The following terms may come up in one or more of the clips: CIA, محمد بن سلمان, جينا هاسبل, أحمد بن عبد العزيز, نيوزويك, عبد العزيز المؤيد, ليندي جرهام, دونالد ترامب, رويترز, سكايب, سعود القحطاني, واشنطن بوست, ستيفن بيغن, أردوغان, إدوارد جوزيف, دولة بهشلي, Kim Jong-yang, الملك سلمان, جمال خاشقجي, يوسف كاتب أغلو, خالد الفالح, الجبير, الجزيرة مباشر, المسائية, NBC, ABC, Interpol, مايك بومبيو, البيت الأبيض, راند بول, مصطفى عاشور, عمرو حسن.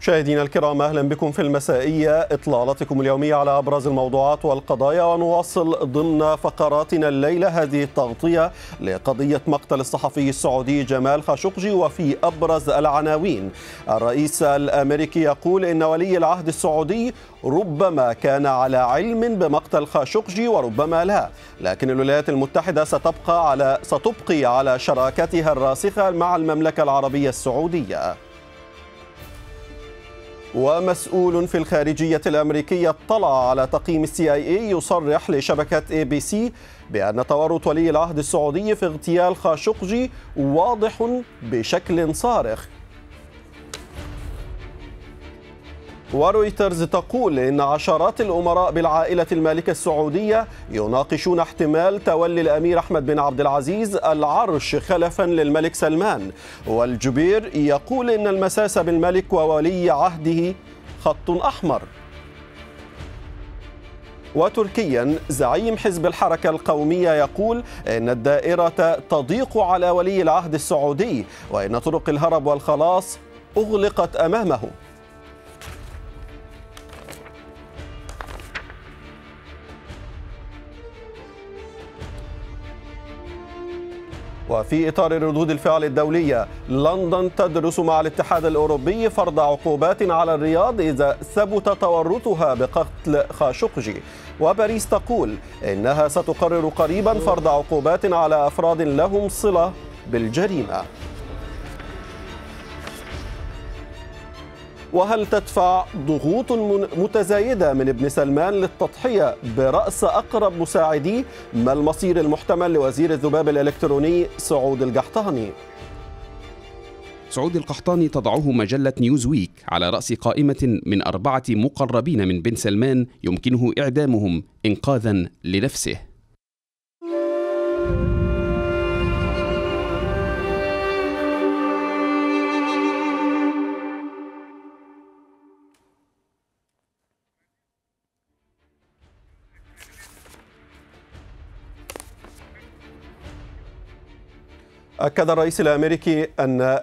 مشاهدينا الكرام، أهلا بكم في المسائية، إطلالتكم اليومية على أبرز الموضوعات والقضايا. ونواصل ضمن فقراتنا الليلة هذه التغطية لقضية مقتل الصحفي السعودي جمال خاشقجي. وفي أبرز العناوين، الرئيس الأمريكي يقول إن ولي العهد السعودي ربما كان على علم بمقتل خاشقجي وربما لا، لكن الولايات المتحدة ستبقي على شراكتها الراسخة مع المملكة العربية السعودية. ومسؤول في الخارجية الأمريكية اطلع على تقييم CIA يصرح لشبكة ABC بأن تورط ولي العهد السعودي في اغتيال خاشقجي واضح بشكل صارخ. ورويترز تقول إن عشرات الأمراء بالعائلة المالكة السعودية يناقشون احتمال تولي الأمير أحمد بن عبد العزيز العرش خلفا للملك سلمان. والجبير يقول إن المساس بالملك وولي عهده خط أحمر. وتركيا زعيم حزب الحركة القومية يقول إن الدائرة تضيق على ولي العهد السعودي وإن طرق الهرب والخلاص أغلقت أمامه. وفي إطار ردود الفعل الدولية، لندن تدرس مع الاتحاد الأوروبي فرض عقوبات على الرياض إذا ثبت تورطها بقتل خاشقجي. وباريس تقول إنها ستقرر قريبا فرض عقوبات على أفراد لهم صلة بالجريمة. وهل تدفع ضغوط متزايدة من ابن سلمان للتضحية برأس أقرب مساعديه؟ ما المصير المحتمل لوزير الذباب الإلكتروني سعود القحطاني؟ سعود القحطاني تضعه مجلة نيوزويك على رأس قائمة من 4 مقربين من بن سلمان يمكنه إعدامهم إنقاذا لنفسه. أكد الرئيس الأمريكي أن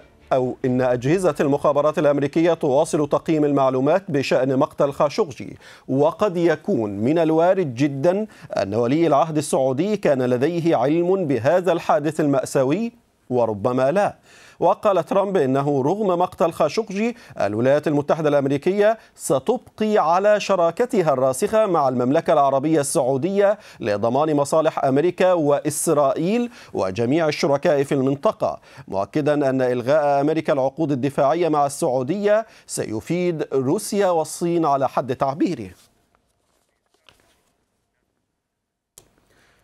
أجهزة المخابرات الأمريكية تواصل تقييم المعلومات بشأن مقتل خاشقجي، وقد يكون من الوارد جدا أن ولي العهد السعودي كان لديه علم بهذا الحادث المأساوي وربما لا. وقال ترامب إنه رغم مقتل خاشقجي الولايات المتحدة الأمريكية ستبقي على شراكتها الراسخة مع المملكة العربية السعودية لضمان مصالح أمريكا وإسرائيل وجميع الشركاء في المنطقة، مؤكدا أن إلغاء أمريكا العقود الدفاعية مع السعودية سيفيد روسيا والصين على حد تعبيره.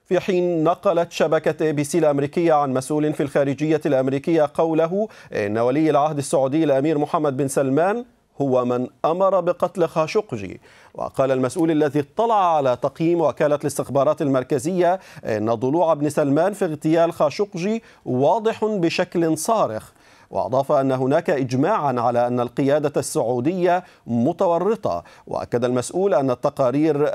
في حين نقلت شبكة ABC الأمريكية عن مسؤول في الخارجية الأمريكية قوله إن ولي العهد السعودي الأمير محمد بن سلمان هو من أمر بقتل خاشقجي. وقال المسؤول الذي اطلع على تقييم وكالة الاستخبارات المركزية إن ضلوع ابن سلمان في اغتيال خاشقجي واضح بشكل صارخ. وأضاف أن هناك إجماعا على أن القيادة السعودية متورطة. وأكد المسؤول أن التقرير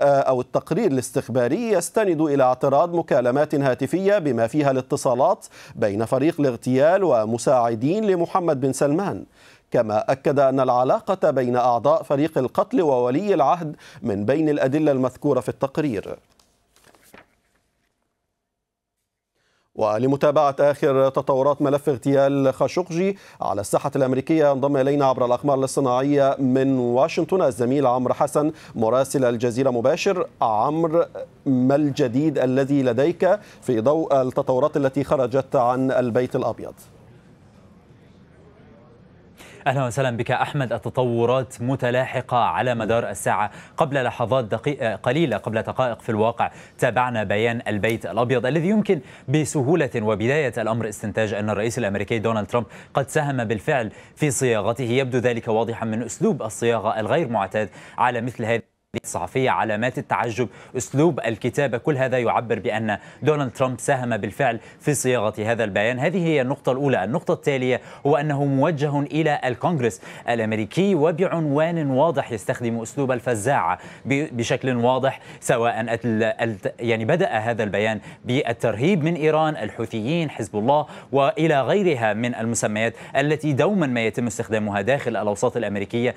الاستخباري يستند إلى اعتراض مكالمات هاتفية بما فيها الاتصالات بين فريق الاغتيال ومساعدين لمحمد بن سلمان. كما أكد أن العلاقة بين أعضاء فريق القتل وولي العهد من بين الأدلة المذكورة في التقرير. ولمتابعة آخر تطورات ملف اغتيال خاشقجي على الساحة الأمريكية، انضم إلينا عبر الأقمار الصناعية من واشنطن الزميل عمرو حسن مراسل الجزيرة مباشر. عمرو، ما الجديد الذي لديك في ضوء التطورات التي خرجت عن البيت الأبيض؟ أهلا وسهلا بك أحمد. التطورات متلاحقة على مدار الساعة. قبل لحظات قليلة، قبل دقائق في الواقع، تابعنا بيان البيت الأبيض الذي يمكن بسهولة وبداية الأمر استنتاج أن الرئيس الأمريكي دونالد ترامب قد ساهم بالفعل في صياغته. يبدو ذلك واضحا من أسلوب الصياغة الغير معتاد على مثل هذه الصحفية، علامات التعجب، أسلوب الكتابة، كل هذا يعبر بأن دونالد ترامب ساهم بالفعل في صياغة هذا البيان. هذه هي النقطة الأولى. النقطة التالية هو أنه موجه إلى الكونغرس الأمريكي وبعنوان واضح، يستخدم أسلوب الفزاعة بشكل واضح، سواء يعني بدأ هذا البيان بالترهيب من إيران، الحوثيين، حزب الله، وإلى غيرها من المسميات التي دوما ما يتم استخدامها داخل الأوساط الأمريكية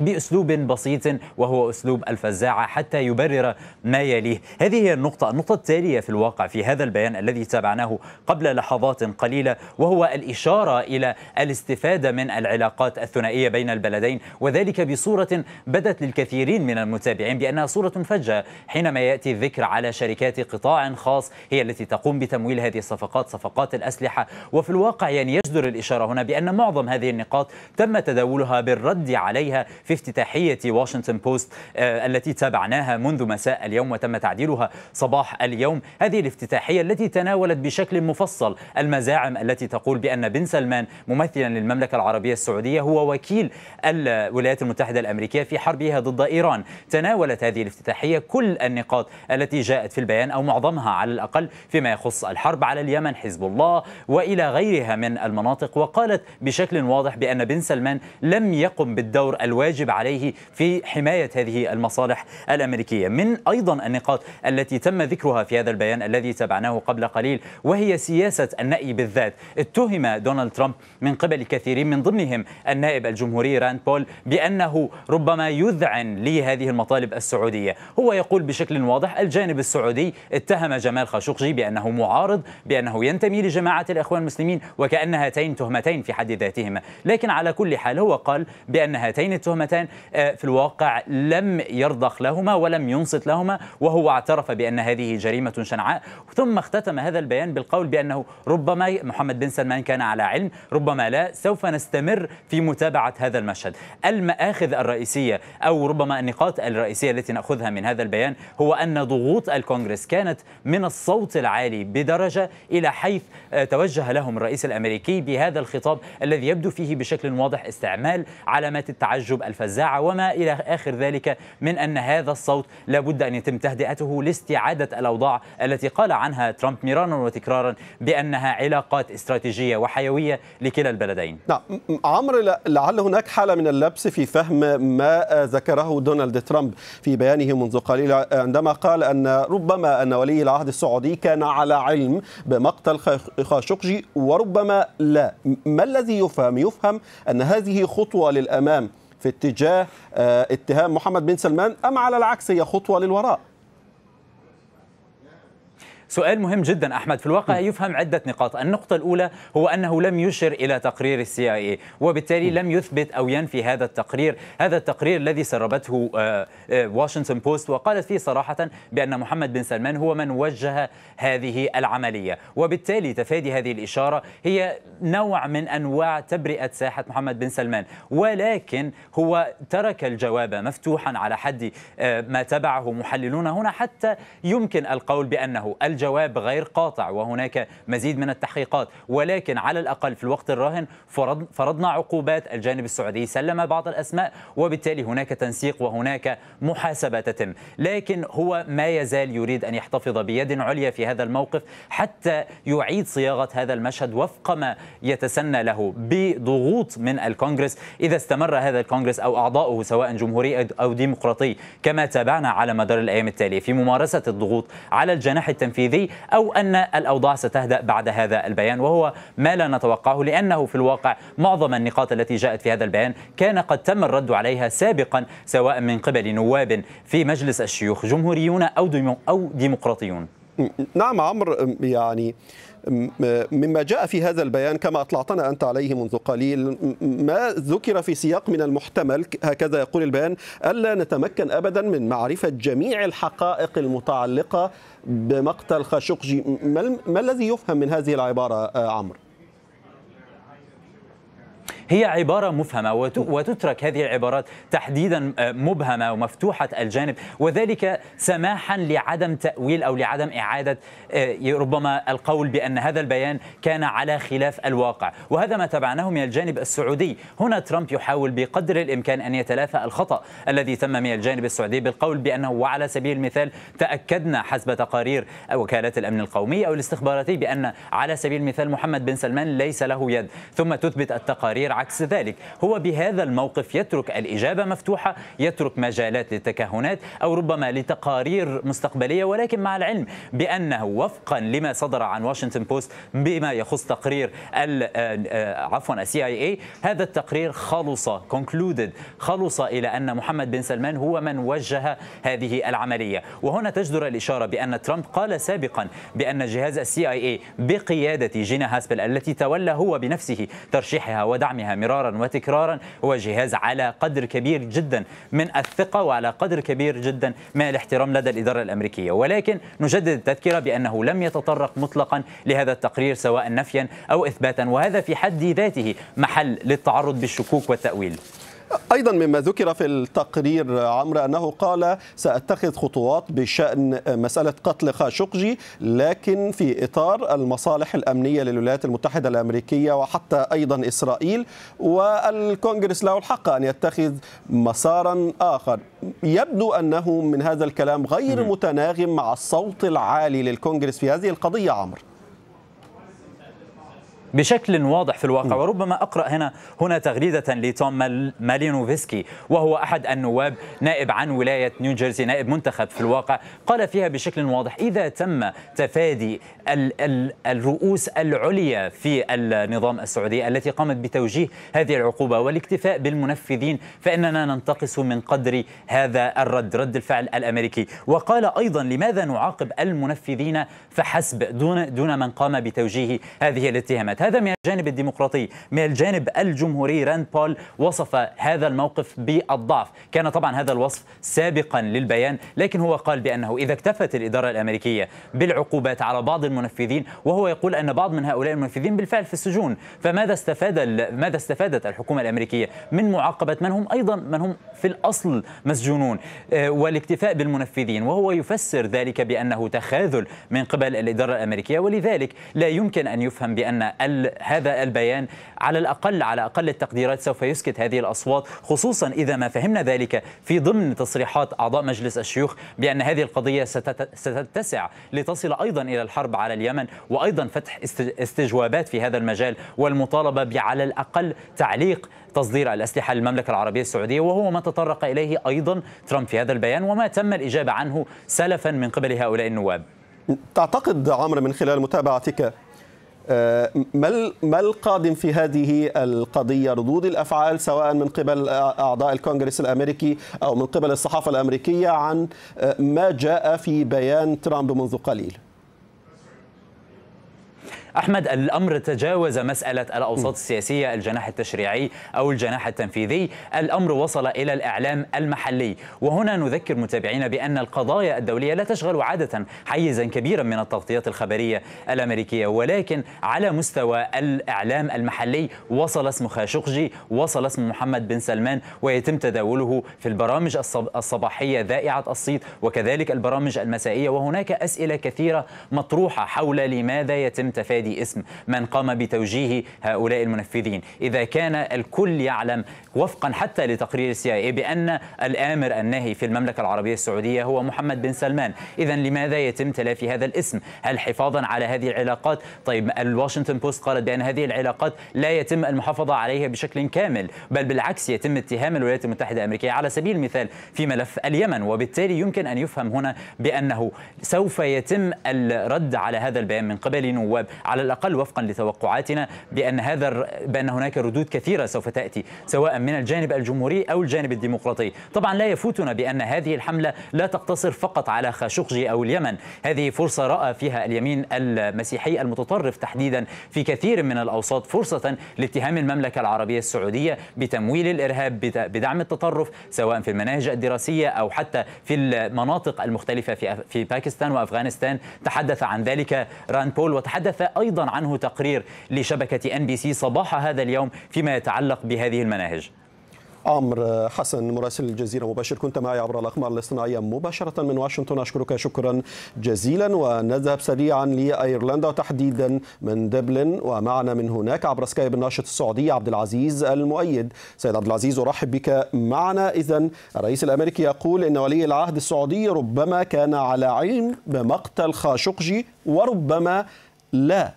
بأسلوب بسيط وهو أسلوب الفزاعة حتى يبرر ما يليه. هذه هي النقطة التالية في الواقع في هذا البيان الذي تابعناه قبل لحظات قليلة، وهو الإشارة إلى الاستفادة من العلاقات الثنائية بين البلدين، وذلك بصورة بدت للكثيرين من المتابعين بأنها صورة فجة حينما يأتي الذكر على شركات قطاع خاص هي التي تقوم بتمويل هذه الصفقات، صفقات الأسلحة. وفي الواقع يعني يجدر الإشارة هنا بأن معظم هذه النقاط تم تداولها بالرد عليها في افتتاحية واشنطن بوست التي تابعناها منذ مساء اليوم وتم تعديلها صباح اليوم. هذه الافتتاحية التي تناولت بشكل مفصل المزاعم التي تقول بأن بن سلمان ممثلا للمملكة العربية السعودية هو وكيل الولايات المتحدة الأمريكية في حربها ضد إيران. تناولت هذه الافتتاحية كل النقاط التي جاءت في البيان أو معظمها على الأقل فيما يخص الحرب على اليمن، حزب الله، وإلى غيرها من المناطق، وقالت بشكل واضح بأن بن سلمان لم يقم بالدور الواجب عليه في حماية هذه المصالح الأمريكية. من أيضا النقاط التي تم ذكرها في هذا البيان الذي تابعناه قبل قليل وهي سياسة النأي بالذات. اتهم دونالد ترامب من قبل كثيرين من ضمنهم النائب الجمهوري راند بول بأنه ربما يذعن لهذه المطالب السعودية. هو يقول بشكل واضح الجانب السعودي اتهم جمال خاشقجي بأنه معارض، بأنه ينتمي لجماعة الإخوان المسلمين، وكأن هاتين تهمتين في حد ذاتهما. لكن على كل حال هو قال بأن هاتين التهمتين في الواقع لم يرضخ لهما ولم ينصت لهما، وهو اعترف بأن هذه جريمة شنعاء. ثم اختتم هذا البيان بالقول بأنه ربما محمد بن سلمان كان على علم، ربما لا، سوف نستمر في متابعة هذا المشهد. المآخذ الرئيسية أو ربما النقاط الرئيسية التي نأخذها من هذا البيان هو أن ضغوط الكونغرس كانت من الصوت العالي بدرجة، إلى حيث توجه لهم الرئيس الأمريكي بهذا الخطاب الذي يبدو فيه بشكل واضح استعمال علامات التعجب، الفزاعة، وما إلى آخر ذلك، من أن هذا الصوت لابد أن يتم تهدئته لاستعادة الأوضاع التي قال عنها ترامب مرارا وتكرارا بأنها علاقات استراتيجية وحيوية لكلا البلدين. نعم عمرو، لعل هناك حالة من اللبس في فهم ما ذكره دونالد ترامب في بيانه منذ قليل عندما قال أن ربما أن ولي العهد السعودي كان على علم بمقتل خاشقجي وربما لا. ما الذي يفهم؟ يفهم أن هذه خطوة للأمام في اتجاه اتهام محمد بن سلمان، أم على العكس هي خطوة للوراء؟ سؤال مهم جدا أحمد. في الواقع يفهم عدة نقاط. النقطة الأولى هو أنه لم يشر إلى تقرير CIA، وبالتالي لم يثبت أو ينفي هذا التقرير، هذا التقرير الذي سربته واشنطن بوست وقالت فيه صراحة بأن محمد بن سلمان هو من وجه هذه العملية. وبالتالي تفادي هذه الإشارة هي نوع من أنواع تبرئة ساحة محمد بن سلمان، ولكن هو ترك الجواب مفتوحا على حد ما تبعه محللون هنا، حتى يمكن القول بأنه الجواب غير قاطع وهناك مزيد من التحقيقات. ولكن على الأقل في الوقت الراهن فرضنا عقوبات، الجانب السعودي سلم بعض الأسماء، وبالتالي هناك تنسيق وهناك محاسبة تتم. لكن هو ما يزال يريد أن يحتفظ بيد عليا في هذا الموقف حتى يعيد صياغة هذا المشهد وفق ما يتسنى له بضغوط من الكونغرس. إذا استمر هذا الكونغرس أو أعضاؤه سواء جمهوري أو ديمقراطي كما تابعنا على مدار الأيام التالية في ممارسة الضغوط على الجناح التنفيذي، أو أن الأوضاع ستهدأ بعد هذا البيان، وهو ما لا نتوقعه، لأنه في الواقع معظم النقاط التي جاءت في هذا البيان كان قد تم الرد عليها سابقا، سواء من قبل نواب في مجلس الشيوخ جمهوريون أو ديمقراطيون. نعم عمرو، يعني مما جاء في هذا البيان كما أطلعتنا أنت عليه منذ قليل ما ذكر في سياق من المحتمل، هكذا يقول البيان، ألا نتمكن أبدا من معرفة جميع الحقائق المتعلقة بمقتل خاشقجي. ما الذي يفهم من هذه العبارة عمرو؟ هي عبارة مفهمة، وتترك هذه العبارات تحديدا مبهمة ومفتوحة الجانب، وذلك سماحا لعدم تأويل أو لعدم إعادة ربما القول بأن هذا البيان كان على خلاف الواقع. وهذا ما تبعناه من الجانب السعودي. هنا ترامب يحاول بقدر الإمكان أن يتلافى الخطأ الذي تم من الجانب السعودي بالقول بأنه وعلى سبيل المثال تأكدنا حسب تقارير وكالة الأمن القومي أو الاستخباراتي بأن على سبيل المثال محمد بن سلمان ليس له يد، ثم تثبت التقارير عكس ذلك. هو بهذا الموقف يترك الإجابة مفتوحة، يترك مجالات للتكهنات أو ربما لتقارير مستقبلية، ولكن مع العلم بأنه وفقا لما صدر عن واشنطن بوست بما يخص تقرير CIA، هذا التقرير خلص إلى أن محمد بن سلمان هو من وجه هذه العملية. وهنا تجدر الإشارة بأن ترامب قال سابقا بأن جهاز CIA بقيادة جينا هاسبل التي تولى هو بنفسه ترشيحها ودعمها مرارا وتكرارا هو جهاز على قدر كبير جدا من الثقة وعلى قدر كبير جدا من الاحترام لدى الإدارة الأمريكية. ولكن نجدد التذكرة بأنه لم يتطرق مطلقا لهذا التقرير سواء نفيا أو إثباتا، وهذا في حد ذاته محل للتعرض بالشكوك والتأويل. أيضا مما ذكر في التقرير عمرو أنه قال سأتخذ خطوات بشأن مسألة قتل خاشقجي، لكن في إطار المصالح الأمنية للولايات المتحدة الأمريكية وحتى أيضا إسرائيل، والكونغرس له الحق أن يتخذ مسارا آخر. يبدو أنه من هذا الكلام غير متناغم مع الصوت العالي للكونغرس في هذه القضية عمرو بشكل واضح في الواقع. وربما أقرأ هنا تغريدة لتوم مالينوفسكي، وهو أحد النواب نائب عن ولاية نيوجيرسي، نائب منتخب في الواقع، قال فيها بشكل واضح إذا تم تفادي الرؤوس العليا في النظام السعودي التي قامت بتوجيه هذه العقوبة والاكتفاء بالمنفذين فإننا ننتقص من قدر هذا الرد، رد الفعل الأمريكي. وقال أيضا لماذا نعاقب المنفذين فحسب دون من قام بتوجيه هذه الاتهامات. هذا من الجانب الديمقراطي. من الجانب الجمهوري راند بول وصف هذا الموقف بالضعف. كان طبعا هذا الوصف سابقا للبيان، لكن هو قال بأنه إذا اكتفت الإدارة الأمريكية بالعقوبات على بعض المنفذين، وهو يقول أن بعض من هؤلاء المنفذين بالفعل في السجون، فماذا استفادت الحكومة الأمريكية من معاقبة من هم أيضا من هم في الأصل مسجونون والاكتفاء بالمنفذين. وهو يفسر ذلك بأنه تخاذل من قبل الإدارة الأمريكية، ولذلك لا يمكن أن يفهم بأن هذا البيان على أقل التقديرات سوف يسكت هذه الأصوات، خصوصا إذا ما فهمنا ذلك في ضمن تصريحات أعضاء مجلس الشيوخ بأن هذه القضية ستتسع لتصل أيضا إلى الحرب على اليمن، وأيضا فتح استجوابات في هذا المجال والمطالبة بعلى الأقل تعليق تصدير الأسلحة للمملكة العربية السعودية، وهو ما تطرق إليه أيضا ترامب في هذا البيان وما تم الإجابة عنه سلفا من قبل هؤلاء النواب. تعتقد عمرو من خلال متابعتك ما القادم في هذه القضية؟ ردود الأفعال سواء من قبل أعضاء الكونغرس الأمريكي أو من قبل الصحافة الأمريكية عن ما جاء في بيان ترامب منذ قليل؟ أحمد، الأمر تجاوز مسألة الأوساط السياسية، الجناح التشريعي أو الجناح التنفيذي، الأمر وصل إلى الإعلام المحلي. وهنا نذكر متابعينا بأن القضايا الدولية لا تشغل عادة حيزا كبيرا من التغطيات الخبرية الأمريكية، ولكن على مستوى الإعلام المحلي وصل اسم خاشقجي، وصل اسم محمد بن سلمان، ويتم تداوله في البرامج الصباحية ذائعة الصيت وكذلك البرامج المسائية. وهناك أسئلة كثيرة مطروحة حول لماذا يتم تفادي اسم من قام بتوجيه هؤلاء المنفذين، إذا كان الكل يعلم وفقا حتى لتقرير CIA بأن الآمر الناهي في المملكة العربية السعودية هو محمد بن سلمان، إذا لماذا يتم تلافي هذا الاسم؟ هل حفاظا على هذه العلاقات؟ طيب الواشنطن بوست قالت بأن هذه العلاقات لا يتم المحافظة عليها بشكل كامل، بل بالعكس يتم اتهام الولايات المتحدة الأمريكية على سبيل المثال في ملف اليمن، وبالتالي يمكن أن يفهم هنا بأنه سوف يتم الرد على هذا البيان من قبل نواب على الأقل وفقا لتوقعاتنا بأن هناك ردود كثيرة سوف تأتي سواء من الجانب الجمهوري أو الجانب الديمقراطي. طبعا لا يفوتنا بأن هذه الحملة لا تقتصر فقط على خاشقجي أو اليمن، هذه فرصة رأى فيها اليمين المسيحي المتطرف تحديدا في كثير من الأوساط فرصة لاتهام المملكة العربية السعودية بتمويل الإرهاب، بدعم التطرف سواء في المناهج الدراسية أو حتى في المناطق المختلفة في باكستان وأفغانستان. تحدث عن ذلك راند بول وتحدث أيضا عنه تقرير لشبكة NBC صباح هذا اليوم فيما يتعلق بهذه المناهج. عمرو حسن مراسل الجزيرة مباشر كنت معي عبر الأقمار الاصطناعية مباشرة من واشنطن. أشكرك شكرا جزيلا. ونذهب سريعا لأيرلندا وتحديدا من دبلن، ومعنا من هناك عبر سكايب الناشط السعودي عبد العزيز المؤيد. سيد عبد العزيز أرحب بك معنا. إذن الرئيس الأمريكي يقول إن ولي العهد السعودي ربما كان على علم بمقتل خاشقجي وربما لا.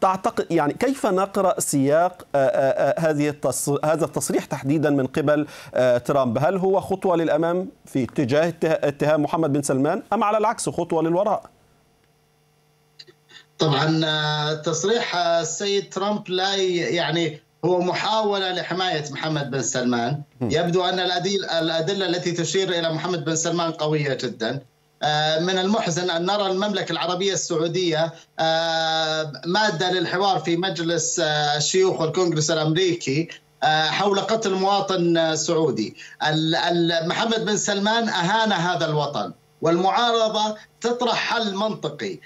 تعتقد يعني كيف نقرأ سياق هذا التصريح تحديدا من قبل ترامب؟ هل هو خطوة للأمام في اتجاه اتهام محمد بن سلمان أم على العكس خطوة للوراء؟ طبعا تصريح السيد ترامب لا يعني هو محاولة لحماية محمد بن سلمان. يبدو أن الأدلة التي تشير إلى محمد بن سلمان قوية جدا. من المحزن أن نرى المملكة العربية السعودية مادة للحوار في مجلس الشيوخ والكونغرس الأمريكي حول قتل مواطن سعودي. محمد بن سلمان أهان هذا الوطن، والمعارضة تطرح حل منطقي.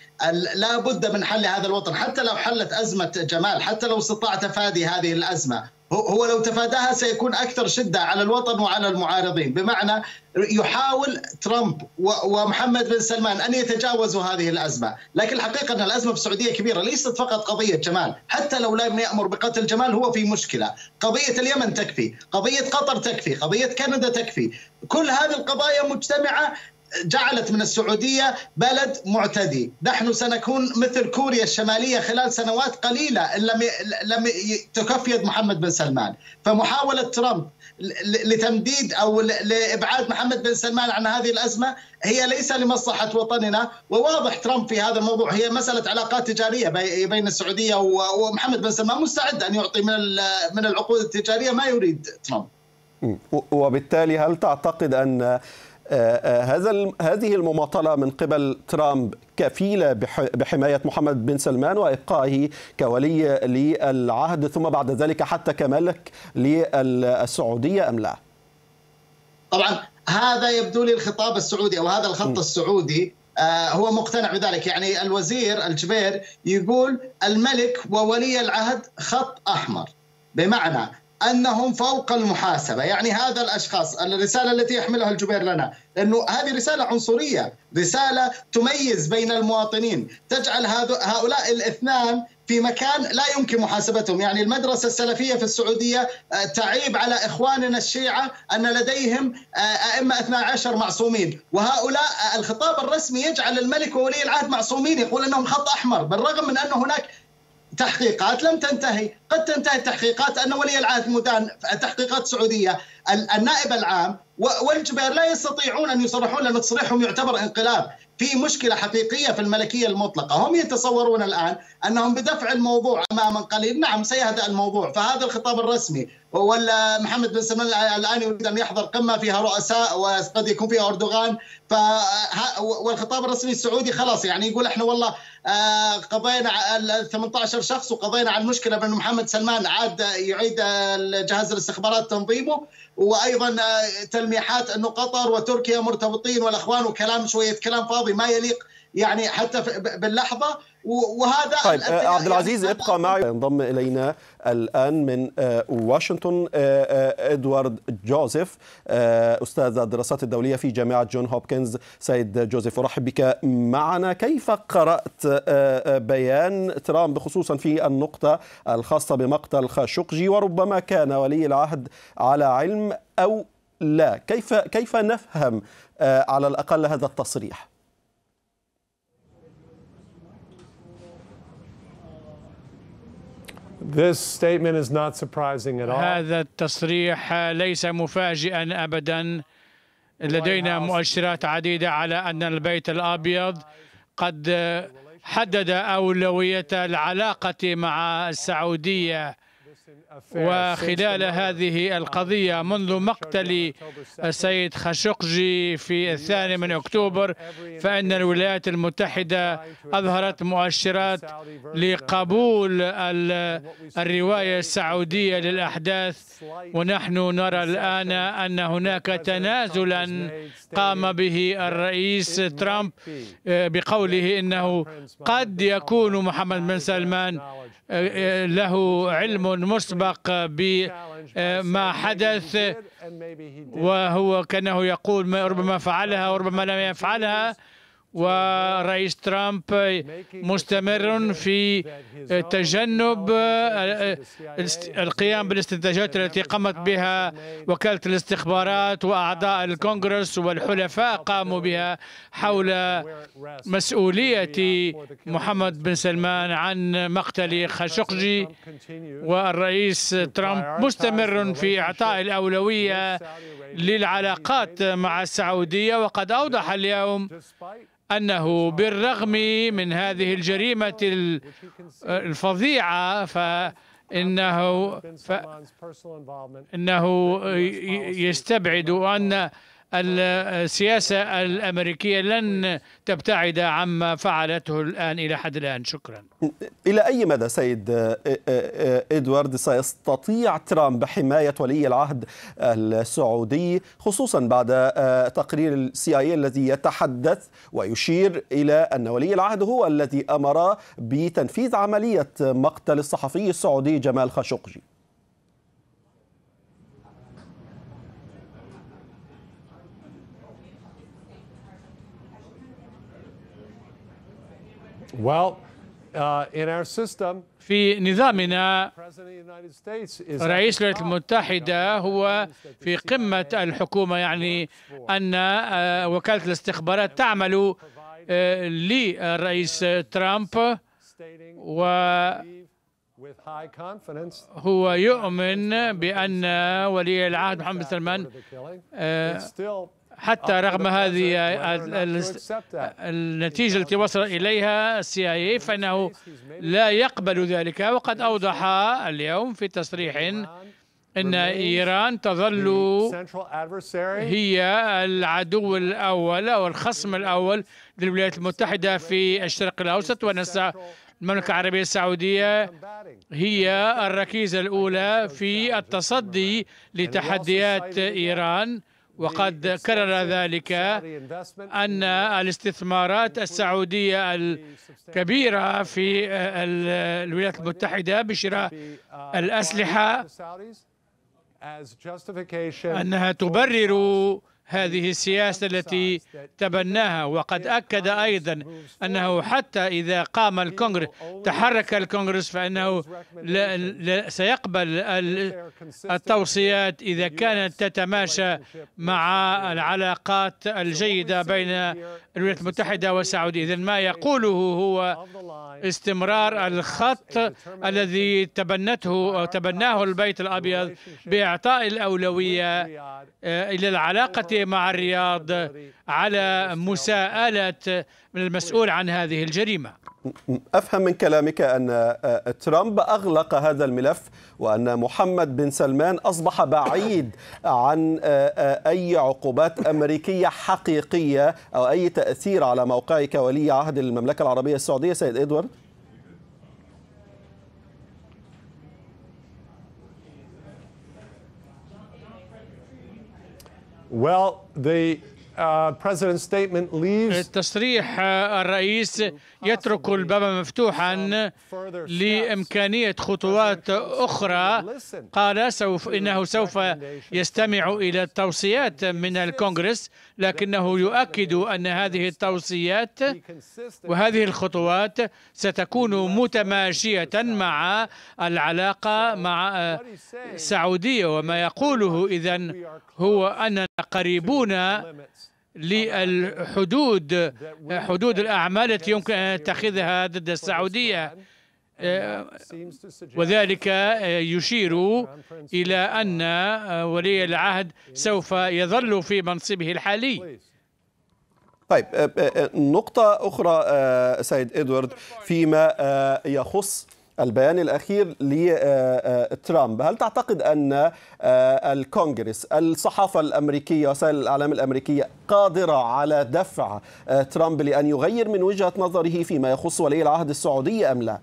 لا بد من حل هذا الوطن، حتى لو حلت أزمة جمال، حتى لو استطاع تفادي هذه الأزمة. هو لو تفاداها سيكون أكثر شدة على الوطن وعلى المعارضين. بمعنى يحاول ترامب ومحمد بن سلمان أن يتجاوزوا هذه الأزمة، لكن الحقيقة أن الأزمة في السعودية كبيرة، ليست فقط قضية جمال. حتى لو لم يأمر بقتل جمال هو في مشكلة. قضية اليمن تكفي، قضية قطر تكفي، قضية كندا تكفي. كل هذه القضايا مجتمعة جعلت من السعودية بلد معتدي. نحن سنكون مثل كوريا الشمالية خلال سنوات قليلة إن لم تكفيد محمد بن سلمان. فمحاولة ترامب لتمديد أو لإبعاد محمد بن سلمان عن هذه الأزمة هي ليس لمصلحة وطننا. وواضح ترامب في هذا الموضوع، هي مسألة علاقات تجارية بين السعودية ومحمد بن سلمان، مستعد أن يعطي من العقود التجارية ما يريد ترامب. وبالتالي هل تعتقد أن هذه المماطلة من قبل ترامب كفيلة بحماية محمد بن سلمان وإبقائه كولي للعهد ثم بعد ذلك حتى كملك للسعودية أم لا؟ طبعا هذا يبدو لي الخطاب السعودي أو هذا الخط السعودي هو مقتنع بذلك. يعني الوزير الجبير يقول الملك وولي العهد خط أحمر، بمعنى أنهم فوق المحاسبة. يعني هذا الأشخاص، الرسالة التي يحملها الجبير لنا أنه هذه رسالة عنصرية، رسالة تميز بين المواطنين، تجعل هؤلاء الاثنان في مكان لا يمكن محاسبتهم. يعني المدرسة السلفية في السعودية تعيب على إخواننا الشيعة أن لديهم أئمة 12 معصومين، وهؤلاء الخطاب الرسمي يجعل الملك وولي العهد معصومين، يقول أنهم خط أحمر، بالرغم من أن هناك تحقيقات لم تنتهي. قد تنتهي التحقيقات، أن ولي العهد مدان تحقيقات سعودية. النائب العام والجبير لا يستطيعون أن يصرحون، لأن تصريحهم يعتبر انقلاب. في مشكلة حقيقية في الملكية المطلقة. هم يتصورون الآن أنهم بدفع الموضوع أمام قليل نعم سيهدأ الموضوع. فهذا الخطاب الرسمي. ولا محمد بن سلمان الآن يريد أن يحضر قمة فيها رؤساء وقد يكون فيها أردوغان. والخطاب الرسمي السعودي خلاص يعني يقول إحنا والله قضينا 18 شخص وقضينا على المشكلة بأن محمد سلمان عاد يعيد جهاز الاستخبارات تنظيمه، وأيضا تلميحات أنه قطر وتركيا مرتبطين والأخوان وكلام شوية كلام فاضي ما يليق يعني حتى باللحظة. وهذا طيب عبد العزيز يعني ابقى معي. ينضم إلينا الآن من واشنطن إدوارد جوزيف أستاذ الدراسات الدولية في جامعة جون هوبكنز. سيد جوزيف أرحب بك معنا. كيف قرأت بيان ترامب خصوصا في النقطة الخاصة بمقتل خاشقجي وربما كان ولي العهد على علم أو لا؟ كيف نفهم على الأقل هذا التصريح؟ هذا التصريح ليس مفاجئا أبدا. لدينا مؤشرات عديدة على أن البيت الأبيض قد حدد أولوية العلاقة مع السعودية وخلال هذه القضية منذ مقتل السيد خاشقجي في 2 أكتوبر فإن الولايات المتحدة أظهرت مؤشرات لقبول الرواية السعودية للأحداث، ونحن نرى الآن أن هناك تنازلا قام به الرئيس ترامب بقوله إنه قد يكون محمد بن سلمان له علم مسبق بما حدث، وهو كأنه يقول ربما فعلها وربما لم يفعلها. والرئيس ترامب مستمر في تجنب القيام بالاستنتاجات التي قامت بها وكالة الاستخبارات، وأعضاء الكونغرس والحلفاء قاموا بها حول مسؤولية محمد بن سلمان عن مقتل خاشقجي. والرئيس ترامب مستمر في إعطاء الأولوية للعلاقات مع السعودية، وقد أوضح اليوم أنه بالرغم من هذه الجريمة الفظيعة فإنه يستبعد أن السياسة الأمريكية لن تبتعد عما فعلته الآن إلى حد الآن. شكرا. إلى أي مدى سيد إدوارد سيستطيع ترامب حماية ولي العهد السعودي، خصوصا بعد تقرير السي آي إيه الذي يتحدث ويشير إلى أن ولي العهد هو الذي أمر بتنفيذ عملية مقتل الصحفي السعودي جمال خاشقجي؟ في نظامنا رئيس الولايات المتحدة هو في قمة الحكومة، يعني أن وكالة الاستخبارات تعمل للرئيس ترامب، وهو يؤمن بأن ولي العهد محمد بن سلمان حتى رغم هذه النتيجة التي وصل إليها السي آي إيه فإنه لا يقبل ذلك. وقد أوضح اليوم في تصريح أن إيران تظل هي العدو الأول أو الخصم الأول للولايات المتحدة في الشرق الأوسط، وأن المملكة العربية السعودية هي الركيزة الأولى في التصدي لتحديات إيران. وقد كرر ذلك أن الاستثمارات السعودية الكبيرة في الولايات المتحدة بشراء الأسلحة أنها تبرر هذه السياسة التي تبناها. وقد أكد أيضا أنه حتى إذا قام الكونغرس تحرك الكونغرس فإنه سيقبل التوصيات إذا كانت تتماشى مع العلاقات الجيدة بين الولايات المتحدة والسعودية. إذن ما يقوله هو استمرار الخط الذي تبناه البيت الأبيض بإعطاء الأولوية إلى العلاقة مع الرياض على مساءلة من المسؤول عن هذه الجريمة. أفهم من كلامك أن ترامب أغلق هذا الملف، وأن محمد بن سلمان أصبح بعيد عن أي عقوبات أمريكية حقيقية أو أي تأثير على موقعك ولي عهد المملكة العربية السعودية. سيد إدوارد، التصريح الرئيس يترك الباب مفتوحا لإمكانية خطوات أخرى. قال إنه سوف يستمع إلى التوصيات من الكونغرس، لكنه يؤكد أن هذه التوصيات وهذه الخطوات ستكون متماشية مع العلاقة مع السعودية. وما يقوله إذن هو أننا قريبون حدود الأعمال التي يمكن أن نتخذها ضد السعودية، وذلك يشير إلى أن ولي العهد سوف يظل في منصبه الحالي. طيب، نقطة أخرى سيد إدوارد فيما يخص البيان الأخير لترامب، هل تعتقد أن الكونغرس، الصحافة الأمريكية، وسائل الإعلام الأمريكية قادرة على دفع ترامب لأن يغير من وجهة نظره فيما يخص ولي العهد السعودي أم لا؟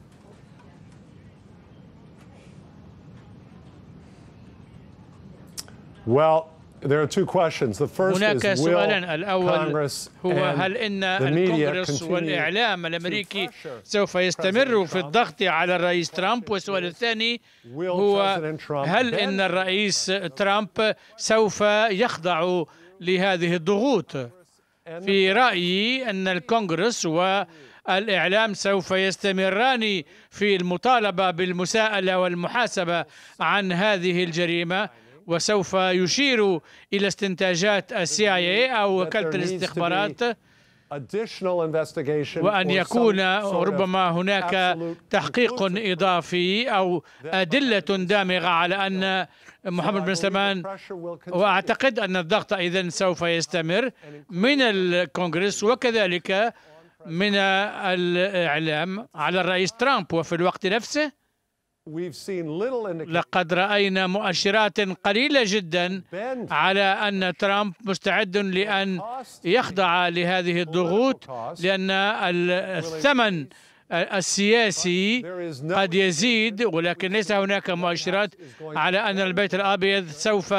هناك سؤالان. الأول هو هل إن الكونغرس والإعلام الأمريكي سوف يستمروا في الضغط على الرئيس ترامب، والسؤال الثاني هو هل إن الرئيس ترامب سوف يخضع لهذه الضغوط؟ في رأيي أن الكونغرس والإعلام سوف يستمران في المطالبة بالمساءلة والمحاسبة عن هذه الجريمة، وسوف يشير إلى استنتاجات CIA أو وكالة الاستخبارات، وأن يكون ربما هناك تحقيق إضافي أو أدلة دامغة على أن محمد بن سلمان، وأعتقد أن الضغط إذن سوف يستمر من الكونغرس وكذلك من الإعلام على الرئيس ترامب. وفي الوقت نفسه لقد رأينا مؤشرات قليلة جدا على أن ترامب مستعد لأن يخضع لهذه الضغوط، لأن الثمن السياسي قد يزيد، ولكن ليس هناك مؤشرات على أن البيت الأبيض سوف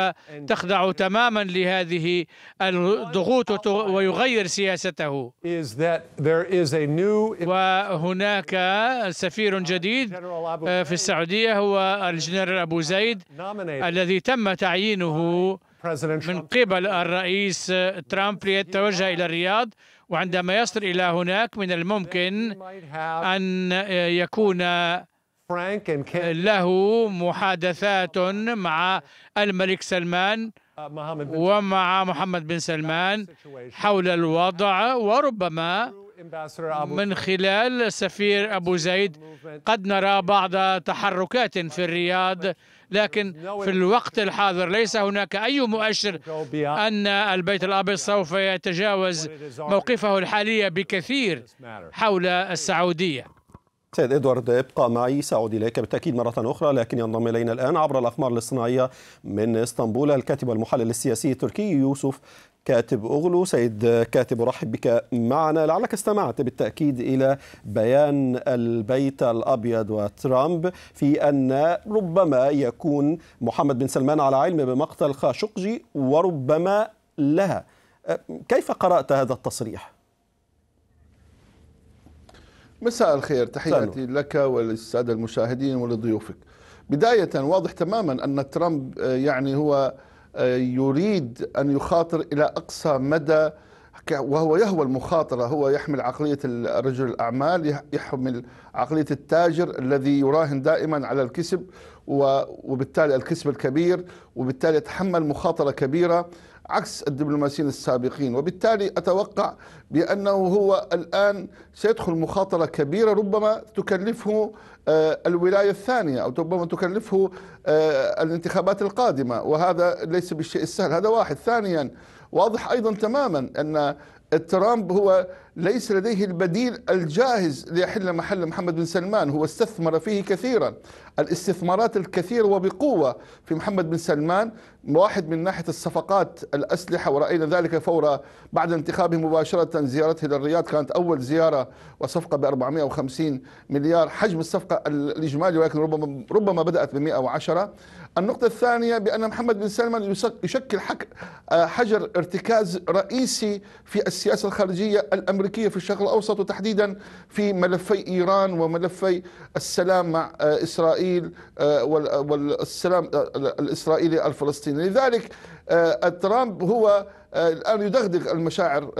تخضع تماما لهذه الضغوط ويغير سياسته. وهناك سفير جديد في السعودية هو الجنرال أبو زيد الذي تم تعيينه من قبل الرئيس ترامب ليتوجه إلى الرياض، وعندما يصل إلى هناك من الممكن أن يكون له محادثات مع الملك سلمان ومع محمد بن سلمان حول الوضع، وربما من خلال السفير أبو زيد قد نرى بعض تحركات في الرياض، لكن في الوقت الحاضر ليس هناك أي مؤشر أن البيت الأبيض سوف يتجاوز موقفه الحالي بكثير حول السعودية. سيد إدوارد، ابقى معي، سأعود إليك بالتأكيد مرة أخرى، لكن ينضم إلينا الآن عبر الأقمار الاصطناعية من اسطنبول الكاتب والمحلل السياسي التركي يوسف كاتب أغلو. سيد كاتب، أرحب بك معنا. لعلك استمعت بالتأكيد إلى بيان البيت الأبيض وترامب في أن ربما يكون محمد بن سلمان على علم بمقتل خاشقجي وربما لها. كيف قرأت هذا التصريح؟ مساء الخير، تحياتي لك وللسادة المشاهدين ولضيوفك. بداية واضح تماما أن ترامب يعني هو يريد أن يخاطر إلى أقصى مدى، وهو يهوى المخاطرة، هو يحمل عقلية رجل الأعمال، يحمل عقلية التاجر الذي يراهن دائما على الكسب وبالتالي الكسب الكبير، وبالتالي يتحمل مخاطرة كبيرة عكس الدبلوماسيين السابقين. وبالتالي أتوقع بأنه هو الآن سيدخل مخاطرة كبيرة ربما تكلفه الولاية الثانية، أو ربما تكلفه الانتخابات القادمة، وهذا ليس بالشيء السهل. هذا واحد. ثانيا واضح أيضا تماما أن ترامب هو ليس لديه البديل الجاهز ليحل محل محمد بن سلمان، هو استثمر فيه كثيرا، الاستثمارات الكثيرة وبقوة في محمد بن سلمان، واحد من ناحية الصفقات الأسلحة، ورأينا ذلك فورا بعد انتخابه مباشرة زيارته للرياض، كانت أول زيارة وصفقة ب 450 مليار حجم الصفقة الإجمالي، ولكن ربما بدأت ب 110. النقطة الثانية بأن محمد بن سلمان يشكل حجر ارتكاز رئيسي في السياسة الخارجية الأمريكية في الشرق الأوسط، وتحديدا في ملفي إيران وملفي السلام مع إسرائيل والسلام الإسرائيلي الفلسطيني. لذلك ترامب هو الآن يدغدغ المشاعر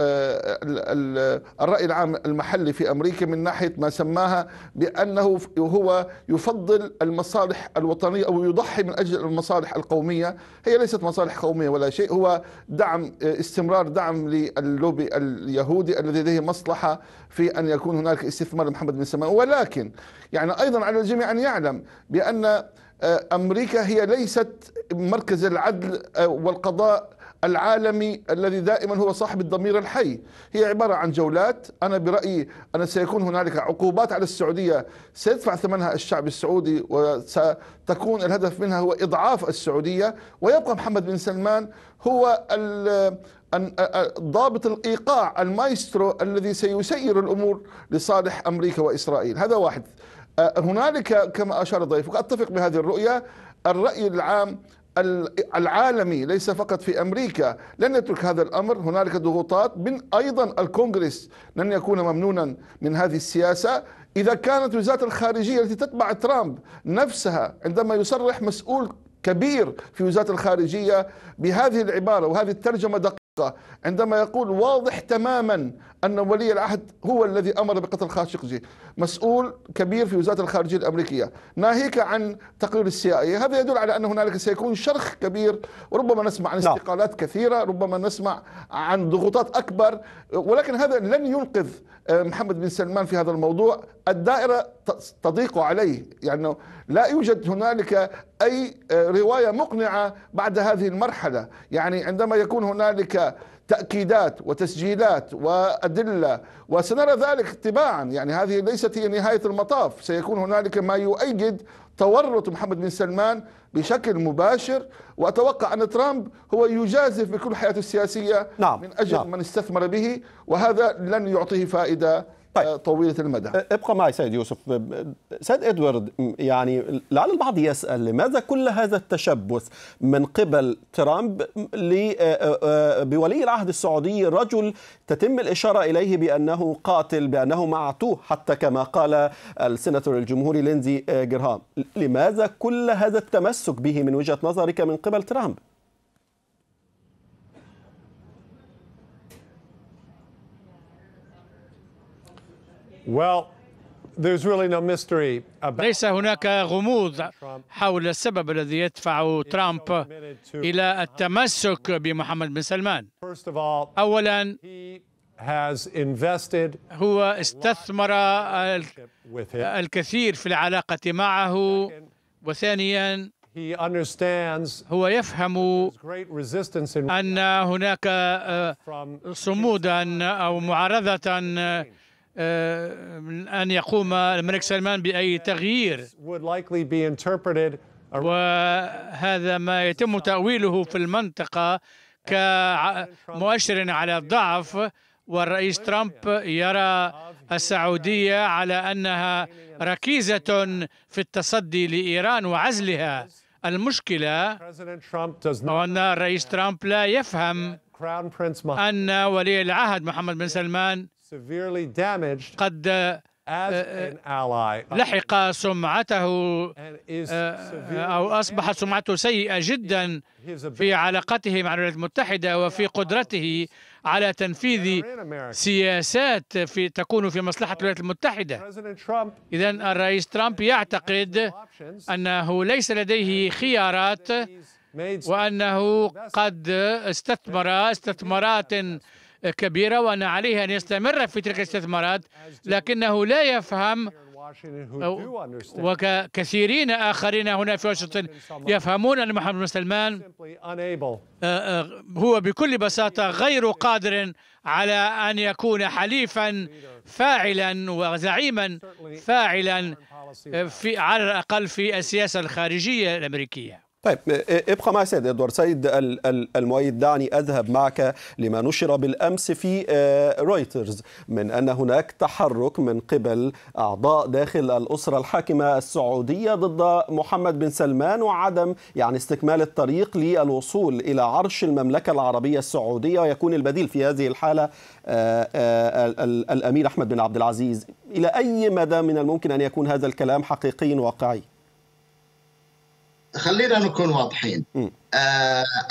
الرأي العام المحلي في أمريكا من ناحية ما سماها بأنه هو يفضل المصالح الوطنية أو يضحي من أجل المصالح القومية. هي ليست مصالح قومية ولا شيء، هو دعم، استمرار دعم للوبي اليهودي الذي لديه مصلحة في أن يكون هناك استثمار لمحمد بن سلمان. ولكن يعني أيضا على الجميع أن يعلم بأن أمريكا هي ليست مركز العدل والقضاء العالمي الذي دائما هو صاحب الضمير الحي. هي عبارة عن جولات. أنا برأيي أن سيكون هنالك عقوبات على السعودية سيدفع ثمنها الشعب السعودي، وستكون الهدف منها هو إضعاف السعودية، ويبقى محمد بن سلمان هو ضابط الإيقاع، المايسترو الذي سيسير الأمور لصالح أمريكا وإسرائيل. هذا واحد. هنالك كما أشار ضيفك، أتفق بهذه الرؤية، الرأي العام العالمي ليس فقط في أمريكا لن يترك هذا الأمر. هنالك ضغوطات من أيضا الكونغرس، لن يكون ممنونا من هذه السياسة. إذا كانت وزارة الخارجية التي تتبع ترامب نفسها عندما يصرح مسؤول كبير في وزارة الخارجية بهذه العبارة وهذه الترجمة دقيقة، عندما يقول واضح تماما أن ولي العهد هو الذي أمر بقتل خاشقجي، مسؤول كبير في وزارة الخارجية الأمريكية، ناهيك عن تقرير السياسي، هذا يدل على أن هنالك سيكون شرخ كبير، وربما نسمع عن استقالات كثيرة، ربما نسمع عن ضغوطات أكبر، ولكن هذا لن ينقذ محمد بن سلمان في هذا الموضوع. الدائرة تضيق عليه، يعني لا يوجد هنالك أي رواية مقنعة بعد هذه المرحلة. يعني عندما يكون هنالك تأكيدات وتسجيلات وأدلة وسنرى ذلك تباعا، يعني هذه ليست هي نهاية المطاف، سيكون هنالك ما يؤيد تورط محمد بن سلمان بشكل مباشر. وأتوقع أن ترامب هو يجازف بكل حياته السياسية من أجل من استثمر به، وهذا لن يعطيه فائدة طويلة المدى. ابقى معي سيد يوسف. سيد إدوارد، يعني لعل البعض يسأل لماذا كل هذا التشبث من قبل ترامب بولي العهد السعودي، رجل تتم الإشارة إليه بأنه قاتل، بأنه معتوه، حتى كما قال السيناتور الجمهوري ليندي جرهام. لماذا كل هذا التمسك به من وجهة نظرك من قبل ترامب؟ ليس هناك غموض حول السبب الذي يدفع ترامب إلى التمسك بمحمد بن سلمان. أولا، هو استثمر الكثير في العلاقة معه، وثانيا هو يفهم أن هناك صمودا أو معارضة من أن يقوم الملك سلمان بأي تغيير، وهذا ما يتم تأويله في المنطقة كمؤشر على الضعف. والرئيس ترامب يرى السعودية على أنها ركيزة في التصدي لإيران وعزلها. المشكلة هو أن الرئيس ترامب لا يفهم أن ولي العهد محمد بن سلمان قد لحق سمعته أو أصبحت سمعته سيئة جدا في علاقته مع الولايات المتحدة وفي قدرته على تنفيذ سياسات تكون في مصلحة الولايات المتحدة. إذن الرئيس ترامب يعتقد أنه ليس لديه خيارات، وأنه قد استثمر استثمارات كبيرة وأن عليه أن يستمر في تلك الاستثمارات، لكنه لا يفهم، وكثيرين آخرين هنا في واشنطن يفهمون أن محمد بن سلمان هو بكل بساطة غير قادر على أن يكون حليفا فاعلا وزعيما فاعلا على الأقل في السياسة الخارجية الأمريكية. طيب، ابقى مع سيد إدوارد. سيد المؤيد، دعني أذهب معك لما نشر بالأمس في رويترز من أن هناك تحرك من قبل أعضاء داخل الأسرة الحاكمة السعودية ضد محمد بن سلمان، وعدم يعني استكمال الطريق للوصول إلى عرش المملكة العربية السعودية، ويكون البديل في هذه الحالة الأمير أحمد بن عبد العزيز. إلى أي مدى من الممكن أن يكون هذا الكلام حقيقي واقعي؟ خلينا نكون واضحين.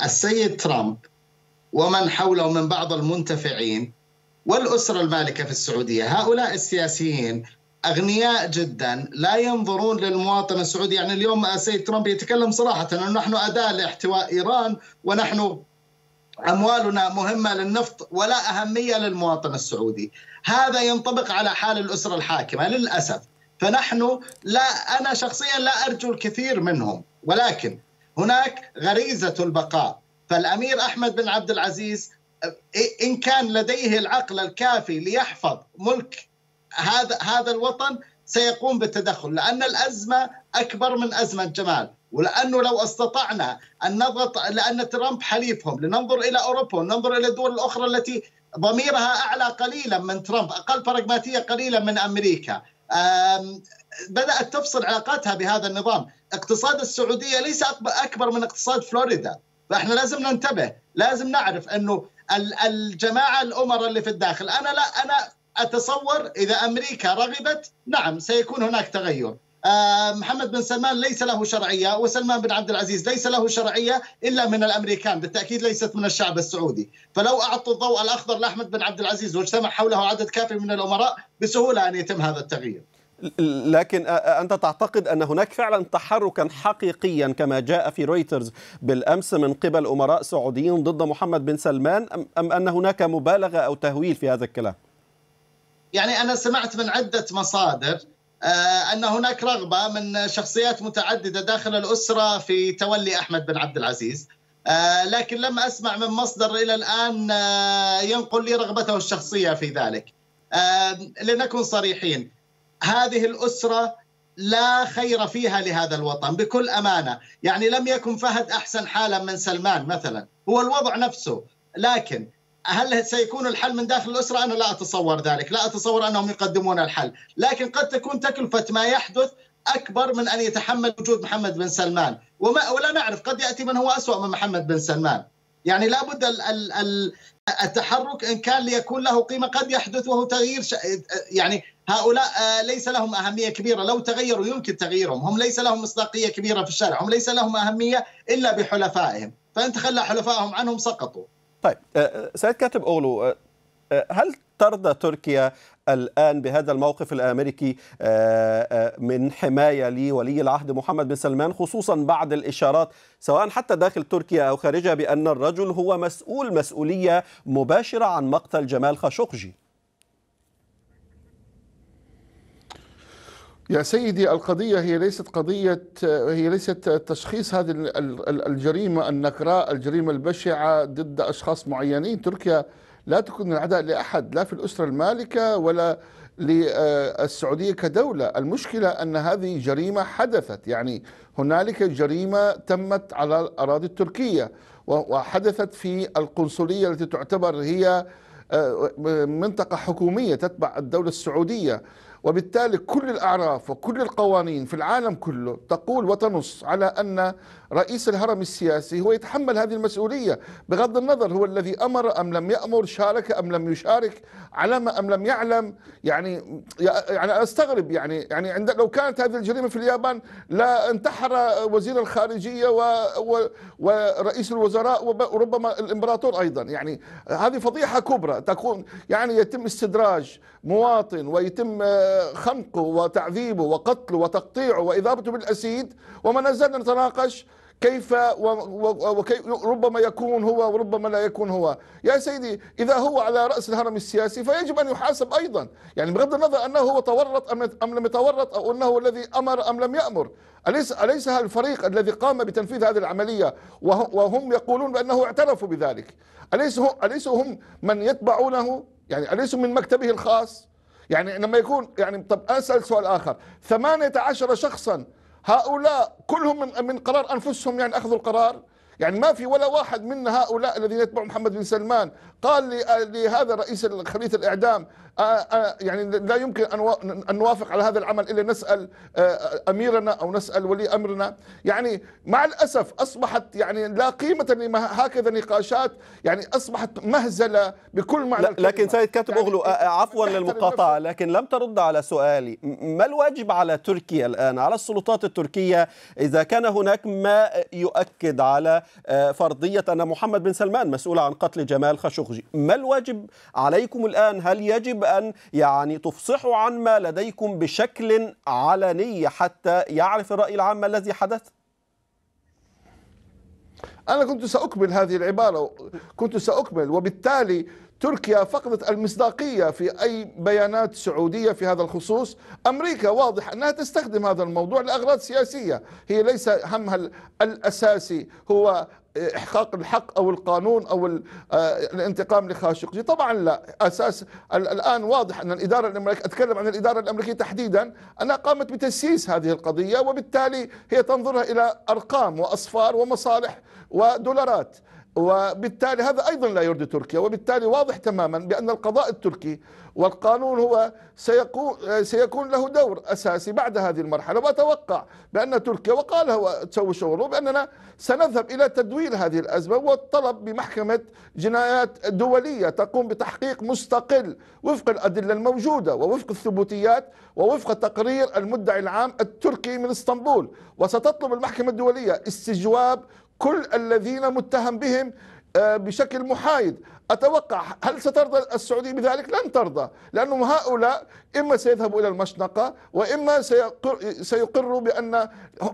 السيد ترامب ومن حوله من بعض المنتفعين والأسرة المالكة في السعودية، هؤلاء السياسيين أغنياء جدا، لا ينظرون للمواطن السعودي. يعني اليوم السيد ترامب يتكلم صراحة أنه نحن أداة لاحتواء إيران، ونحن أموالنا مهمة للنفط ولا أهمية للمواطن السعودي. هذا ينطبق على حال الأسرة الحاكمة للأسف. فنحن أنا شخصيا لا أرجو الكثير منهم، ولكن هناك غريزة البقاء. فالأمير أحمد بن عبد العزيز إن كان لديه العقل الكافي ليحفظ ملك هذا الوطن سيقوم بالتدخل، لأن الأزمة أكبر من أزمة جمال، ولأنه لو استطعنا أن نضغط، لأن ترامب حليفهم، لننظر إلى أوروبا وننظر إلى الدول الأخرى التي ضميرها أعلى قليلا من ترامب، أقل براغماتية قليلا من أمريكا، بدأت تفصل علاقاتها بهذا النظام. اقتصاد السعودية ليس أكبر من اقتصاد فلوريدا، فإحنا لازم ننتبه، لازم نعرف أنه الجماعة الأمراء اللي في الداخل، أنا أتصور إذا أمريكا رغبت نعم سيكون هناك تغير. محمد بن سلمان ليس له شرعية، وسلمان بن عبد العزيز ليس له شرعية إلا من الأمريكان، بالتأكيد ليست من الشعب السعودي. فلو أعطوا الضوء الأخضر لأحمد بن عبد العزيز واجتمع حوله عدد كافي من الأمراء بسهولة أن يتم هذا التغيير. لكن أنت تعتقد أن هناك فعلا تحركا حقيقيا كما جاء في رويترز بالأمس من قبل أمراء سعوديين ضد محمد بن سلمان، أم أن هناك مبالغة أو تهويل في هذا الكلام؟ يعني أنا سمعت من عدة مصادر أن هناك رغبة من شخصيات متعددة داخل الأسرة في تولي أحمد بن عبد العزيز، لكن لم أسمع من مصدر إلى الآن ينقل لي رغبته الشخصية في ذلك. لنكن صريحين، هذه الأسرة لا خير فيها لهذا الوطن بكل أمانة، يعني لم يكن فهد أحسن حالا من سلمان مثلا، هو الوضع نفسه. لكن هل سيكون الحل من داخل الأسرة؟ أنا لا أتصور ذلك، لا أتصور أنهم يقدمون الحل، لكن قد تكون تكلفة ما يحدث أكبر من أن يتحمل وجود محمد بن سلمان، ولا نعرف، قد يأتي من هو أسوأ من محمد بن سلمان. يعني لابد التحرك إن كان ليكون له قيمة، قد يحدث وهو تغيير يعني هؤلاء ليس لهم أهمية كبيرة، لو تغيروا يمكن تغييرهم، هم ليس لهم مصداقية كبيرة في الشارع، هم ليس لهم أهمية إلا بحلفائهم، فإن تخلى حلفائهم عنهم سقطوا. طيب سيد كاتب أغلو، هل ترضى تركيا الآن بهذا الموقف الأمريكي من حماية لولي العهد محمد بن سلمان، خصوصا بعد الإشارات سواء حتى داخل تركيا أو خارجها بأن الرجل هو مسؤولية مباشرة عن مقتل جمال خاشقجي؟ يا سيدي، القضية هي ليست تشخيص هذه الجريمة النكراء، الجريمة البشعة ضد أشخاص معينين. تركيا لا تكون العداء لأحد، لا في الأسرة المالكة ولا للسعودية كدولة. المشكلة أن هذه جريمة حدثت، يعني هنالك جريمة تمت على الأراضي التركية وحدثت في القنصلية التي تعتبر هي منطقة حكومية تتبع الدولة السعودية، وبالتالي كل الأعراف وكل القوانين في العالم كله تقول وتنص على أن رئيس الهرم السياسي هو يتحمل هذه المسؤولية، بغض النظر هو الذي أمر أم لم يأمر، شارك أم لم يشارك، علم أم لم يعلم. يعني أستغرب، يعني لو كانت هذه الجريمة في اليابان لا انتحر وزير الخارجية ورئيس الوزراء وربما الإمبراطور أيضا. يعني هذه فضيحة كبرى تكون، يعني يتم استدراج مواطن ويتم خنقه وتعذيبه وقتله وتقطيعه وإذابته بالأسيد، وما نزلنا نتناقش كيف ربما يكون هو وربما لا يكون هو. يا سيدي، إذا هو على رأس الهرم السياسي فيجب أن يحاسب أيضا، يعني بغض النظر أنه هو تورط أم لم يتورط، أو أنه الذي أمر أم لم يأمر. أليس الفريق الذي قام بتنفيذ هذه العملية وهم يقولون بأنه اعترفوا بذلك، أليسوا هم من يتبعونه؟ يعني أليسوا من مكتبه الخاص؟ يعني لما يكون، يعني طب أسأل سؤال آخر، 18 شخصا هؤلاء كلهم من قرار أنفسهم، يعني أخذوا القرار، يعني ما في ولا واحد من هؤلاء الذين يتبعوا محمد بن سلمان قال لهذا رئيس خلية الإعدام يعني لا يمكن أن نوافق على هذا العمل إلا نسأل أميرنا أو نسأل ولي أمرنا. يعني مع الأسف أصبحت يعني لا قيمة لهكذا نقاشات، يعني أصبحت مهزلة بكل معنى. لكن سيد كاتب أغلو، عفوا للمقاطعة، لكن لم ترد على سؤالي، ما الواجب على تركيا الآن، على السلطات التركية، إذا كان هناك ما يؤكد على فرضية أن محمد بن سلمان مسؤول عن قتل جمال خاشقجي؟ ما الواجب عليكم الآن؟ هل يجب أن يعني تفصحوا عن ما لديكم بشكل علني حتى يعرف الرأي العام الذي حدث؟ أنا كنت سأكمل هذه العبارة، كنت سأكمل. وبالتالي تركيا فقدت المصداقية في أي بيانات سعودية في هذا الخصوص. أمريكا واضح أنها تستخدم هذا الموضوع لأغراض سياسية، هي ليس همها الأساسي هو إحقاق الحق أو القانون أو الانتقام لخاشقجي؟ طبعا لا. أساس الآن واضح أن الإدارة الأمريكية، أتكلم عن الإدارة الأمريكية تحديدا، أنها قامت بتسييس هذه القضية، وبالتالي هي تنظرها إلى أرقام وأصفار ومصالح ودولارات، وبالتالي هذا أيضا لا يرضي تركيا. وبالتالي واضح تماما بأن القضاء التركي والقانون هو سيكون له دور أساسي بعد هذه المرحلة، وأتوقع بأن تركيا وقالها وتسوي شغله بأننا سنذهب إلى تدوير هذه الأزمة والطلب بمحكمة جنايات دولية تقوم بتحقيق مستقل وفق الأدلة الموجودة ووفق الثبوتيات ووفق تقرير المدعي العام التركي من اسطنبول. وستطلب المحكمة الدولية استجواب كل الذين متهم بهم بشكل محايد. أتوقع هل سترضى السعودية بذلك؟ لن ترضى، لأنهم هؤلاء إما سيذهبوا إلى المشنقة وإما سيقروا بأن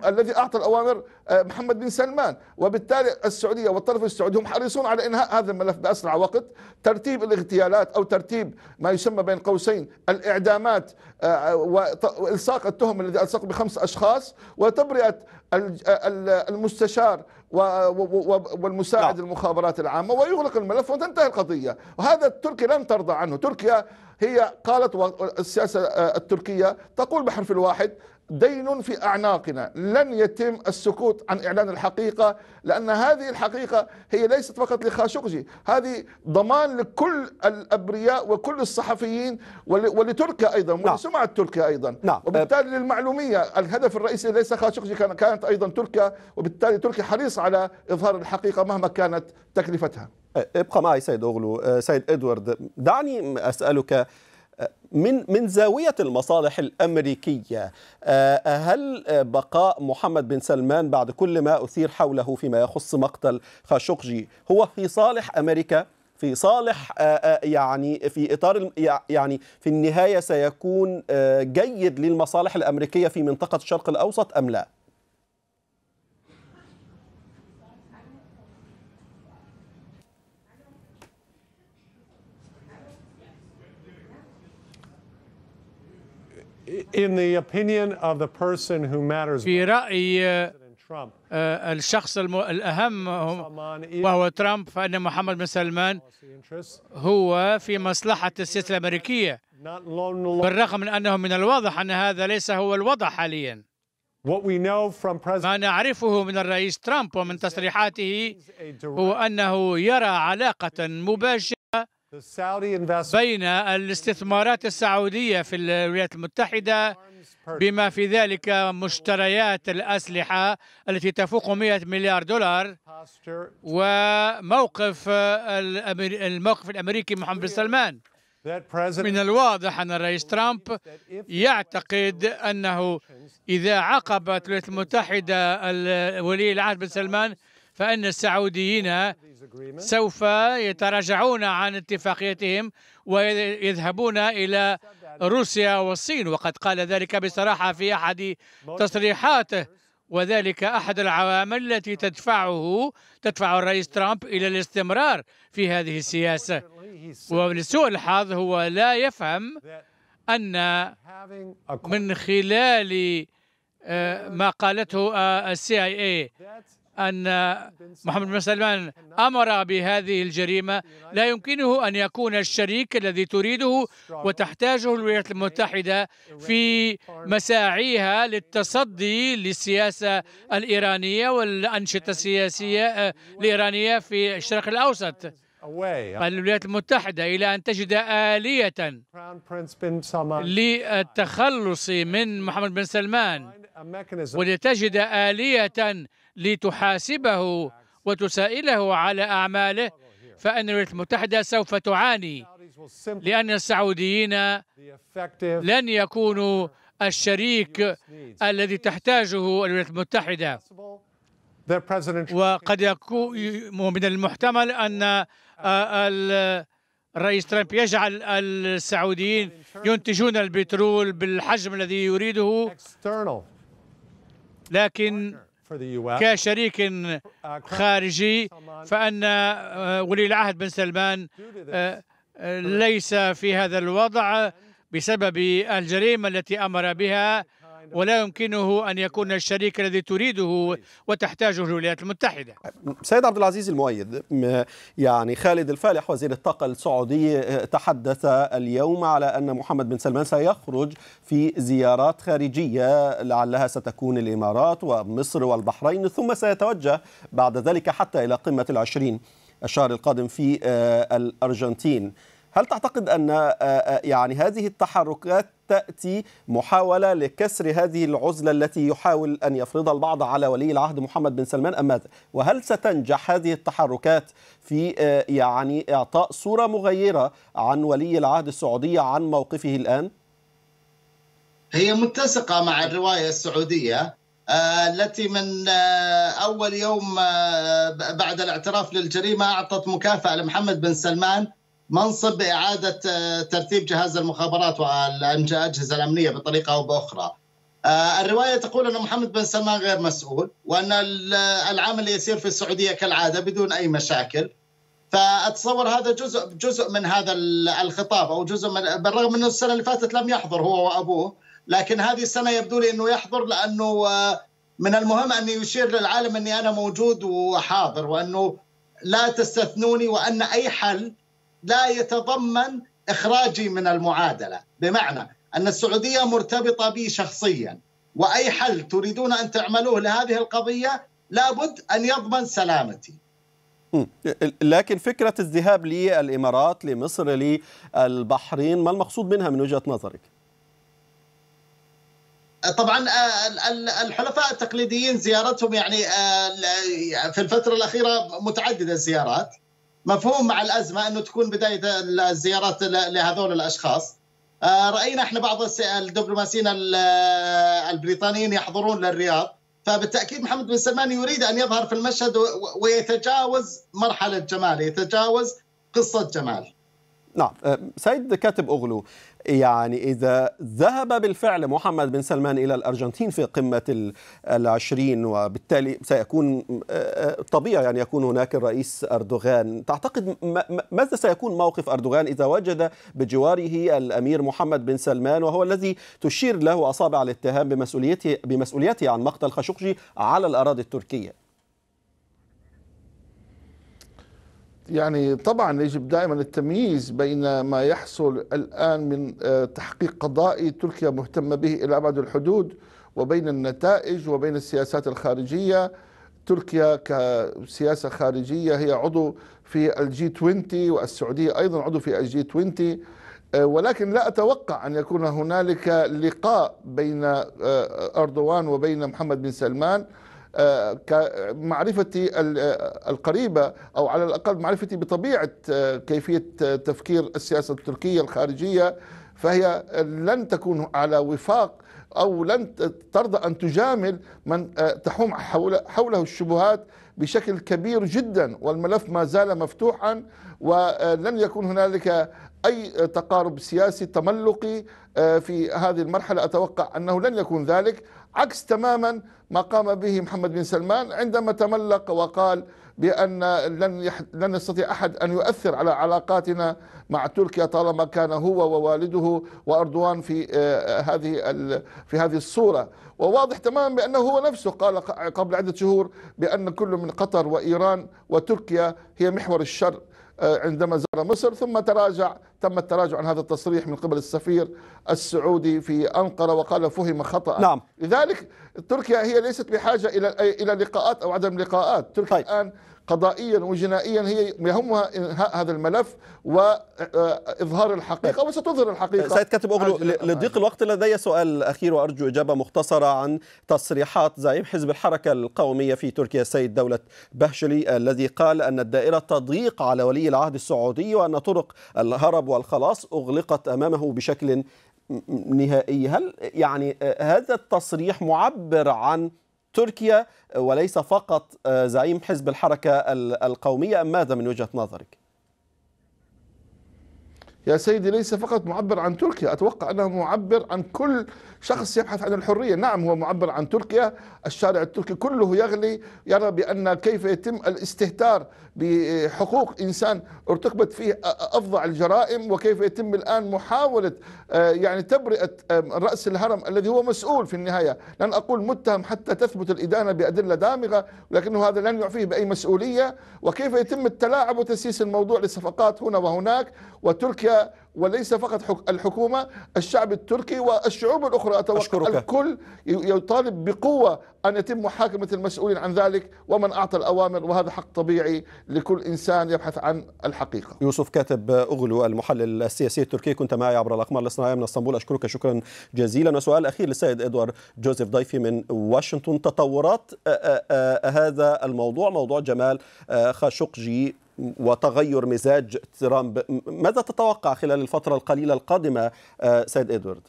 الذي أعطى الأوامر محمد بن سلمان. وبالتالي السعودية والطرف السعودي هم حريصون على إنهاء هذا الملف بأسرع وقت، ترتيب الاغتيالات أو ترتيب ما يسمى بين قوسين الإعدامات وإلصاق التهم الذي ألصق بخمس أشخاص، وتبرئة المستشار والمساعد المخابرات العامة، ويغلق الملف وتنتهي القضية. وهذا تركيا لن ترضى عنه. تركيا هي قالت، والسياسة التركية تقول بحرف الواحد: دين في أعناقنا، لن يتم السكوت عن إعلان الحقيقة، لأن هذه الحقيقة هي ليست فقط لخاشقجي، هذه ضمان لكل الأبرياء وكل الصحفيين ولتركيا أيضا ولسمعة تركيا أيضا. وبالتالي للمعلومية الهدف الرئيسي ليس خاشقجي، كانت أيضا تركيا، وبالتالي تركيا حريص على إظهار الحقيقة مهما كانت تكلفتها. ابقى معي سيد أغلو. سيد إدوارد، دعني أسألك من زاوية المصالح الأمريكية، هل بقاء محمد بن سلمان بعد كل ما أثير حوله فيما يخص مقتل خاشقجي هو في صالح أمريكا، في صالح يعني في إطار يعني في النهاية سيكون جيد للمصالح الأمريكية في منطقة الشرق الأوسط أم لا؟ في رأي الشخص الأهم وهو ترامب، فإن محمد بن سلمان هو في مصلحة السياسة الأمريكية، بالرغم من أنه من الواضح أن هذا ليس هو الوضع حاليا. ما نعرفه من الرئيس ترامب ومن تصريحاته هو أنه يرى علاقة مباشرة بين الاستثمارات السعودية في الولايات المتحدة، بما في ذلك مشتريات الأسلحة التي تفوق 100 مليار دولار، وموقف الأمريكي محمد بن سلمان. من الواضح أن الرئيس ترامب يعتقد أنه إذا عاقبت الولايات المتحدة ولي العهد بن سلمان، فإن السعوديين سوف يتراجعون عن اتفاقيتهم ويذهبون إلى روسيا والصين. وقد قال ذلك بصراحة في أحد تصريحاته، وذلك أحد العوامل التي تدفع الرئيس ترامب إلى الاستمرار في هذه السياسة. ولسوء الحظ هو لا يفهم أن من خلال ما قالته CIA أن محمد بن سلمان أمر بهذه الجريمة، لا يمكنه أن يكون الشريك الذي تريده وتحتاجه الولايات المتحدة في مساعيها للتصدي للسياسة الإيرانية والأنشطة السياسية الإيرانية في الشرق الأوسط. الولايات المتحدة إلى أن تجد آلية للتخلص من محمد بن سلمان، ولتجد آلية لتحاسبه وتسائله على أعماله، فإن الولايات المتحدة سوف تعاني، لأن السعوديين لن يكونوا الشريك الذي تحتاجه الولايات المتحدة. وقد يكون من المحتمل أن الرئيس ترامب يجعل السعوديين ينتجون البترول بالحجم الذي يريده، لكن كشريك خارجي فأن ولي العهد بن سلمان ليس في هذا الوضع بسبب الجريمة التي أمر بها، ولا يمكنه أن يكون الشريك الذي تريده وتحتاجه الولايات المتحدة. سيد عبد العزيز المؤيد، يعني خالد الفالح وزير الطاقة السعودي تحدث اليوم على أن محمد بن سلمان سيخرج في زيارات خارجية لعلها ستكون الإمارات ومصر والبحرين، ثم سيتوجه بعد ذلك حتى إلى قمة ال20 الشهر القادم في الأرجنتين. هل تعتقد أن يعني هذه التحركات تأتي محاولة لكسر هذه العزلة التي يحاول أن يفرضها البعض على ولي العهد محمد بن سلمان أم ماذا؟ وهل ستنجح هذه التحركات في يعني إعطاء صورة مغيرة عن ولي العهد السعودي عن موقفه الآن؟ هي متسقة مع الرواية السعودية التي من أول يوم بعد الاعتراف للجريمة أعطت مكافأة لمحمد بن سلمان، منصب إعادة ترتيب جهاز المخابرات والأجهزة الأمنية بطريقة أو بأخرى. الرواية تقول أن محمد بن سلمان غير مسؤول، وأن العمل يسير في السعودية كالعادة بدون أي مشاكل. فأتصور هذا جزء من هذا الخطاب، أو جزء من، بالرغم أنه السنة اللي فاتت لم يحضر هو وأبوه، لكن هذه السنة يبدو لي أنه يحضر، لأنه من المهم أن يشير للعالم أني أنا موجود وحاضر، وأنه لا تستثنوني، وأن أي حل لا يتضمن إخراجي من المعادلة، بمعنى أن السعودية مرتبطة بي شخصيا، وأي حل تريدون أن تعملوه لهذه القضية لابد أن يضمن سلامتي. لكن فكرة الذهاب للإمارات، لمصر، للبحرين، ما المقصود منها من وجهة نظرك؟ طبعا الحلفاء التقليديين زيارتهم يعني في الفترة الأخيرة متعددة الزيارات، مفهوم مع الأزمة أنه تكون بداية الزيارات لهذول الأشخاص. رأينا احنا بعض الدبلوماسيين البريطانيين يحضرون للرياض، فبالتأكيد محمد بن سلمان يريد أن يظهر في المشهد ويتجاوز مرحلة جمال، يتجاوز قصة جمال. نعم، سيد كاتب أغلو، يعني إذا ذهب بالفعل محمد بن سلمان إلى الأرجنتين في قمة ال20، وبالتالي سيكون طبيعي أن يكون هناك الرئيس أردوغان، تعتقد ماذا سيكون موقف أردوغان إذا وجد بجواره الأمير محمد بن سلمان، وهو الذي تشير له أصابع الاتهام بمسؤوليته عن مقتل خاشقجي على الأراضي التركية؟ يعني طبعا يجب دائما التمييز بين ما يحصل الآن من تحقيق قضائي تركيا مهتمة به إلى أبعد الحدود، وبين النتائج وبين السياسات الخارجية. تركيا كسياسة خارجية هي عضو في الجي 20، والسعودية أيضا عضو في الجي 20، ولكن لا أتوقع أن يكون هنالك لقاء بين أردوغان وبين محمد بن سلمان. كمعرفتي القريبة، أو على الأقل معرفتي بطبيعة كيفية تفكير السياسة التركية الخارجية، فهي لن تكون على وفاق، أو لن ترضى أن تجامل من تحوم حوله الشبهات بشكل كبير جدا، والملف ما زال مفتوحا، ولن يكون هنالك أي تقارب سياسي تملقي في هذه المرحلة. أتوقع أنه لن يكون ذلك، عكس تماما ما قام به محمد بن سلمان عندما تملق وقال بأن لن يستطيع أحد أن يؤثر على علاقاتنا مع تركيا طالما كان هو ووالده وأردوغان في هذه الصورة. وواضح تماما بأنه هو نفسه قال قبل عدة شهور بأن كل من قطر وإيران وتركيا هي محور الشر عندما زار مصر، ثم تم التراجع عن هذا التصريح من قبل السفير السعودي في أنقرة، وقال فهم خطأ. نعم. لذلك تركيا هي ليست بحاجة إلى لقاءات أو عدم لقاءات. تركيا الآن قضائيا وجنائيا هي يهمها إنهاء هذا الملف وإظهار الحقيقة، وستظهر الحقيقة. سيد كاتب أغلو، لضيق الوقت لدي سؤال أخير وأرجو إجابة مختصرة عن تصريحات زعيم حزب الحركة القومية في تركيا السيد دولة بهشلي، الذي قال أن الدائرة تضيق على ولي العهد السعودي، وأن طرق الهرب والخلاص أغلقت أمامه بشكل نهائي. هل يعني هذا التصريح معبر عن تركيا وليس فقط زعيم حزب الحركة القومية أم ماذا من وجهة نظرك؟ يا سيدي ليس فقط معبر عن تركيا، أتوقع أنه معبر عن كل شخص يبحث عن الحرية. نعم هو معبر عن تركيا، الشارع التركي كله يغلي، يرى بأن كيف يتم الاستهتار بحقوق إنسان ارتكبت فيه أفظع الجرائم، وكيف يتم الآن محاولة يعني تبرئة رأس الهرم الذي هو مسؤول في النهاية، لن أقول متهم حتى تثبت الإدانة بأدلة دامغة، لكنه هذا لن يعفيه بأي مسؤولية. وكيف يتم التلاعب وتسييس الموضوع لصفقات هنا وهناك، وتركيا وليس فقط الحكومة، الشعب التركي والشعوب الأخرى أتوقع أشكرك. الكل يطالب بقوة أن يتم محاكمة المسؤولين عن ذلك ومن أعطى الأوامر، وهذا حق طبيعي لكل إنسان يبحث عن الحقيقة. يوسف كاتب أغلو المحلل السياسي التركي كنت معي عبر الأقمار الاصطناعية من اسطنبول، أشكرك شكرا جزيلا. وسؤال أخير للسيد إدوارد جوزيف ضيفي من واشنطن، تطورات هذا الموضوع، موضوع جمال خاشقجي وتغير مزاج ترامب، ماذا تتوقع خلال الفترة القليلة القادمة سيد إدوارد؟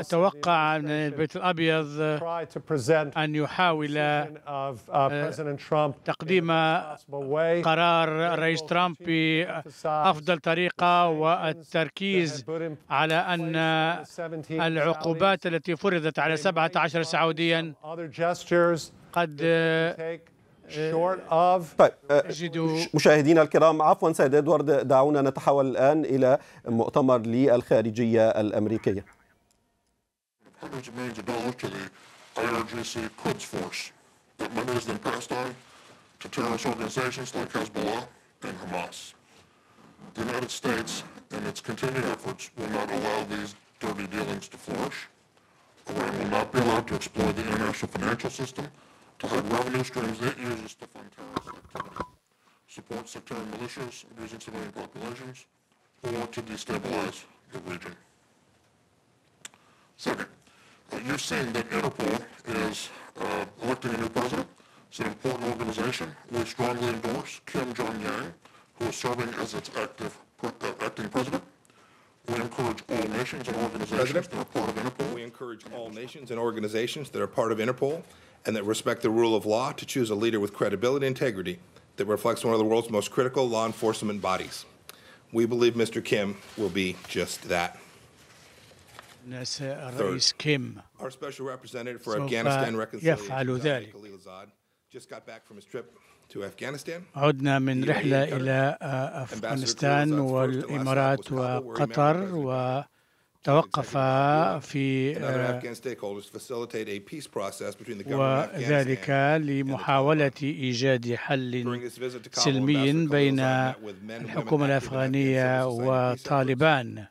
أتوقع من البيت الأبيض أن يحاول تقديم قرار الرئيس ترامب بأفضل طريقة، والتركيز على أن العقوبات التي فرضت على 17 سعوديا قد طيب مشاهدينا الكرام، عفوا سيد إدوارد، دعونا نتحول الآن إلى مؤتمر للخارجية الأمريكية. To have revenue streams it uses to fund terrorism, support sectarian militias abusing civilian populations, or to destabilize the region. Second, you've seen that Interpol is electing a new president. It's an important organization. We strongly endorse Kim Jong-yang, who is serving as its acting president. We encourage all nations and organizations that are part of Interpol. We encourage all nations and organizations that are part of Interpol and that respect the rule of law to choose a leader with credibility and integrity that reflects one of the world's most critical law enforcement bodies. We believe Mr. Kim will be just that. Third, our special representative for Afghanistan reconciliation, just got back from his trip to Afghanistan. عدنا من رحلة إلى أفغانستان والإمارات وقطر و توقف في وذلك لمحاولة إيجاد حل سلمي بين الحكومة الأفغانية وطالبان.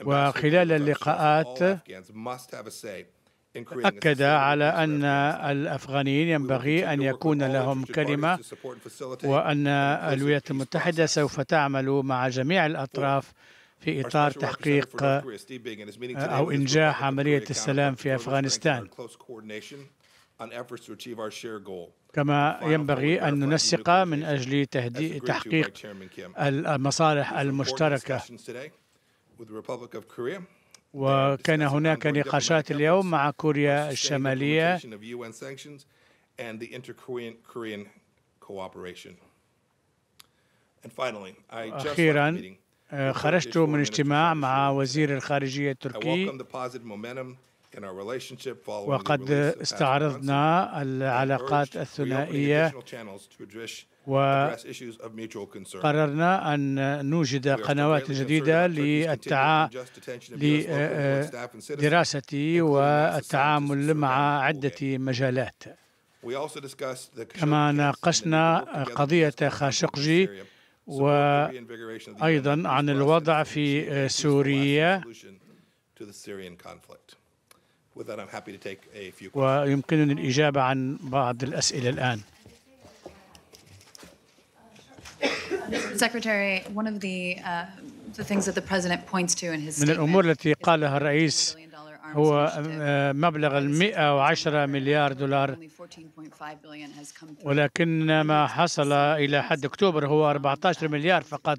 وخلال اللقاءات أكد على أن الأفغانيين ينبغي أن يكون لهم كلمة، وأن الولايات المتحدة سوف تعمل مع جميع الأطراف في إطار تحقيق أو إنجاح عملية السلام في أفغانستان. كما ينبغي أن ننسق من أجل تحقيق المصالح المشتركة. وكان هناك نقاشات اليوم مع كوريا الشمالية. أخيرا خرجت من اجتماع مع وزير الخارجية التركي، وقد استعرضنا العلاقات الثنائية وقررنا أن نوجد قنوات جديدة لدراسة والتعامل مع عدة مجالات. كما ناقشنا قضية خاشقجي وأيضا عن الوضع في سوريا، ويمكنني الإجابة عن بعض الأسئلة الآن. من الأمور التي قالها الرئيس هو مبلغ 110 مليار دولار، ولكن ما حصل إلى حد أكتوبر هو 14 مليار فقط.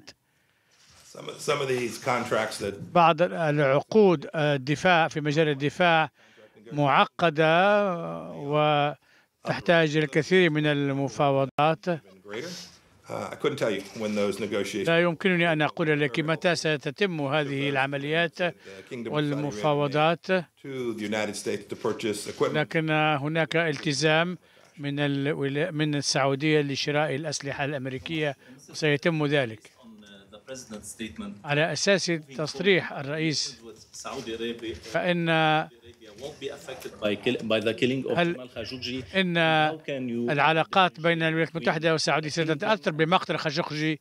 بعض العقود الدفاع في مجال الدفاع معقدة وتحتاج الكثير من المفاوضات. لا يمكنني أن أقول لك متى ستتم هذه العمليات والمفاوضات، لكن هناك التزام من السعودية لشراء الأسلحة الأمريكية وسيتم ذلك على أساس تصريح الرئيس. فإن العلاقات بين الولايات المتحدة والسعودية ستتأثر بمقتل خاشقجي،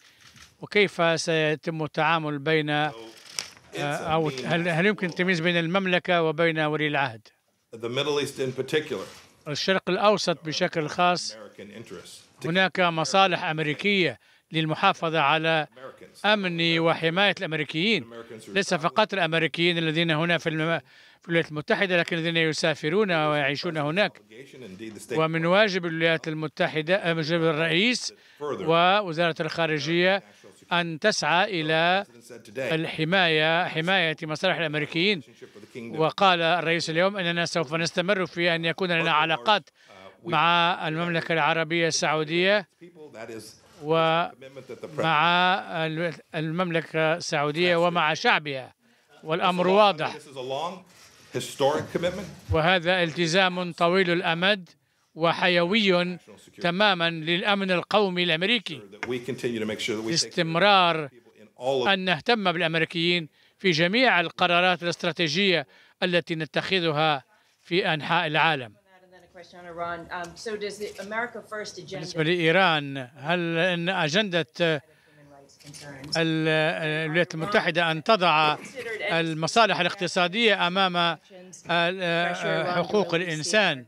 وكيف سيتم التعامل بين أو هل يمكن التمييز بين المملكة وبين ولي العهد؟ الشرق الأوسط بشكل خاص هناك مصالح أمريكية للمحافظة على أمن وحماية الأمريكيين، ليس فقط الأمريكيين الذين هنا في الولايات المتحدة، لكن الذين يسافرون ويعيشون هناك. ومن واجب الولايات المتحدة، واجب الرئيس ووزارة الخارجية أن تسعى إلى الحماية، حماية مصالح الأمريكيين. وقال الرئيس اليوم أننا سوف نستمر في أن يكون لنا علاقات مع المملكة العربية السعودية ومع المملكة السعودية ومع شعبها، والأمر واضح، وهذا التزام طويل الأمد وحيوي تماما للأمن القومي الأمريكي، باستمرار أن نهتم بالأمريكيين في جميع القرارات الاستراتيجية التي نتخذها في أنحاء العالم. بالنسبة لإيران، هل أن أجندة الولايات المتحدة أن تضع المصالح الاقتصادية أمام حقوق الإنسان؟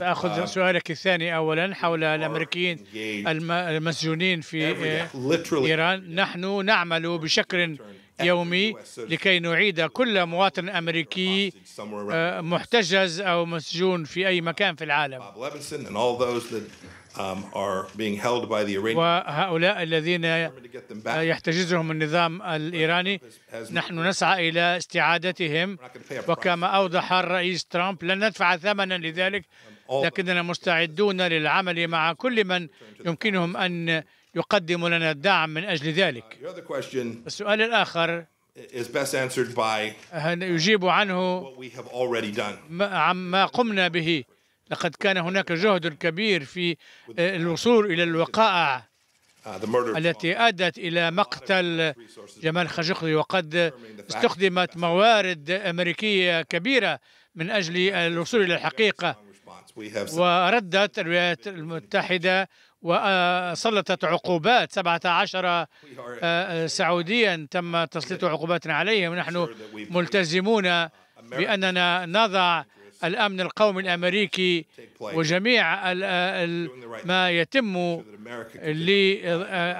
أخذ سؤالك الثاني أولا حول الأمريكيين المسجونين في إيران. نحن نعمل بشكل يومي لكي نعيد كل مواطن أمريكي محتجز أو مسجون في أي مكان في العالم، وهؤلاء الذين يحتجزهم النظام الإيراني نحن نسعى إلى استعادتهم. وكما أوضح الرئيس ترامب لن ندفع ثمنا لذلك، لكننا مستعدون للعمل مع كل من يمكنهم أن يقدم لنا الدعم من أجل ذلك. السؤال الآخر يجيب عنه عما قمنا به. لقد كان هناك جهد كبير في الوصول إلى الوقائع التي أدت إلى مقتل جمال خاشقجي، وقد استخدمت موارد أمريكية كبيرة من أجل الوصول إلى الحقيقة، وردت الولايات المتحدة وسلطت عقوبات 17 سعوديا تم تسليط عقوبات عليهم. ونحن ملتزمون بأننا نضع الأمن القومي الأمريكي وجميع ما يتم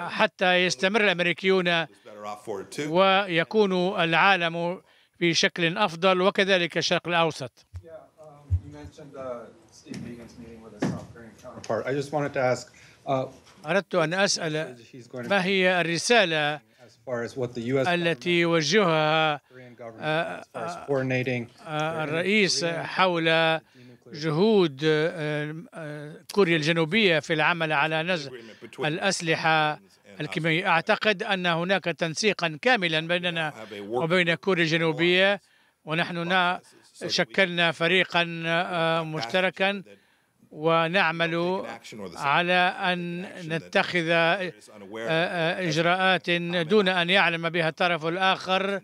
حتى يستمر الأمريكيون ويكون العالم في شكل أفضل، وكذلك الشرق الأوسط. أردت أن أسأل ما هي الرسالة التي يوجهها الرئيس حول جهود كوريا الجنوبية في العمل على نزع الأسلحة الكيميائية؟ أعتقد أن هناك تنسيقا كاملا بيننا وبين كوريا الجنوبية، ونحن شكلنا فريقا مشتركا ونعمل على أن نتخذ إجراءات دون أن يعلم بها الطرف الآخر،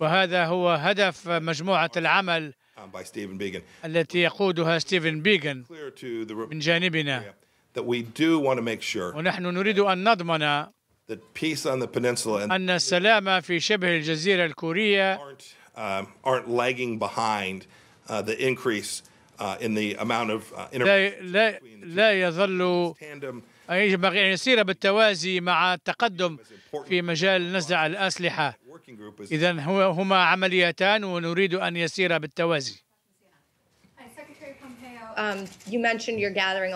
وهذا هو هدف مجموعة العمل التي يقودها ستيفن بيغن من جانبنا. ونحن نريد أن نضمن أن السلام في شبه الجزيرة الكورية لا يظل ينبغي أن يسير بالتوازي مع التقدم في مجال نزع الأسلحة. إذن هما عمليتان ونريد أن يسير بالتوازي.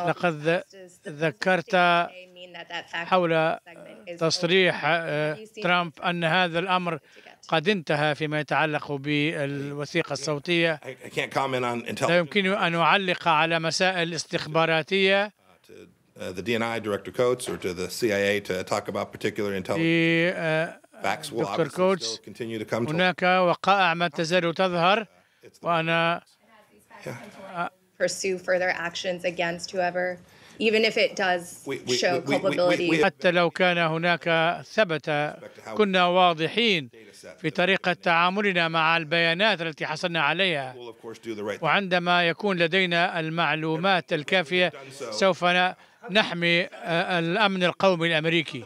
لقد ذكرت حول تصريح ترامب أن هذا الأمر قد انتهى فيما يتعلق بالوثيقة الصوتية. لا يمكنني أن أعلق على مسائل استخباراتية لدكتور كوتس. هناك وقائع ما تزال تظهر، وأنا حتى لو كان هناك ثبت، كنا واضحين في طريقة تعاملنا مع البيانات التي حصلنا عليها، وعندما يكون لدينا المعلومات الكافية سوف نحمي الأمن القومي الأمريكي.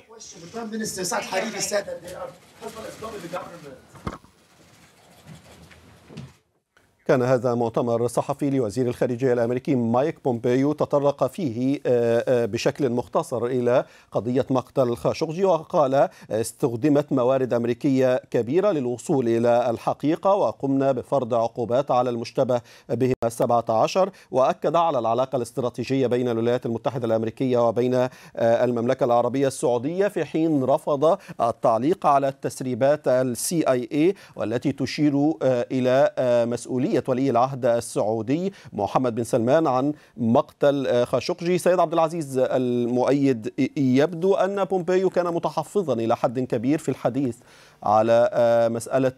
كان هذا مؤتمر صحفي لوزير الخارجية الأمريكي مايك بومبيو تطرق فيه بشكل مختصر إلى قضية مقتل خاشقجي، وقال استخدمت موارد أمريكية كبيرة للوصول إلى الحقيقة وقمنا بفرض عقوبات على المشتبه بهما 17، وأكد على العلاقة الاستراتيجية بين الولايات المتحدة الأمريكية وبين المملكة العربية السعودية، في حين رفض التعليق على تسريبات CIA والتي تشير إلى مسؤولية ولي العهد السعودي محمد بن سلمان عن مقتل خاشقجي. سيد عبد العزيز المؤيد، يبدو أن بومبيو كان متحفظا إلى حد كبير في الحديث على مسألة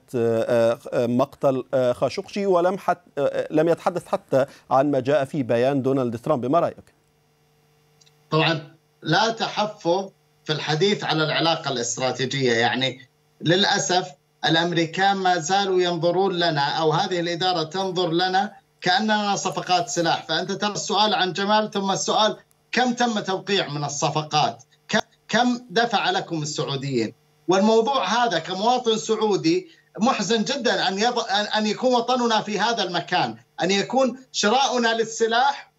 مقتل خاشقجي ولم يتحدث حتى عن ما جاء في بيان دونالد ترامب، ما رأيك؟ طبعا لا تحفظ في الحديث على العلاقة الاستراتيجية، يعني للأسف الأمريكان ما زالوا ينظرون لنا أو هذه الإدارة تنظر لنا كأننا صفقات سلاح. فأنت ترى السؤال عن جمال ثم السؤال كم تم توقيع من الصفقات، كم دفع لكم السعوديين. والموضوع هذا كمواطن سعودي محزن جدا أن يكون وطننا في هذا المكان، أن يكون شراؤنا للسلاح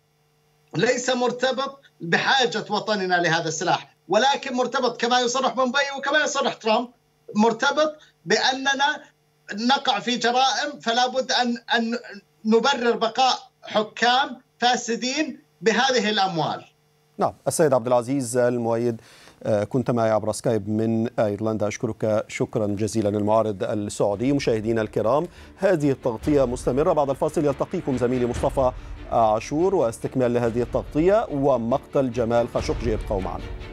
ليس مرتبط بحاجة وطننا لهذا السلاح، ولكن مرتبط كما يصرح بومبيو وكما يصرح ترامب، مرتبط بأننا نقع في جرائم، فلا بد أن نبرر بقاء حكام فاسدين بهذه الأموال. نعم، السيد عبد العزيز المؤيد كنت معي عبر سكايب من أيرلندا، أشكرك شكرا جزيلا المعارض السعودي. مشاهدينا الكرام، هذه التغطية مستمرة، بعد الفاصل يلتقيكم زميلي مصطفى عاشور واستكمال لهذه التغطية ومقتل جمال خاشقجي، ابقوا معنا.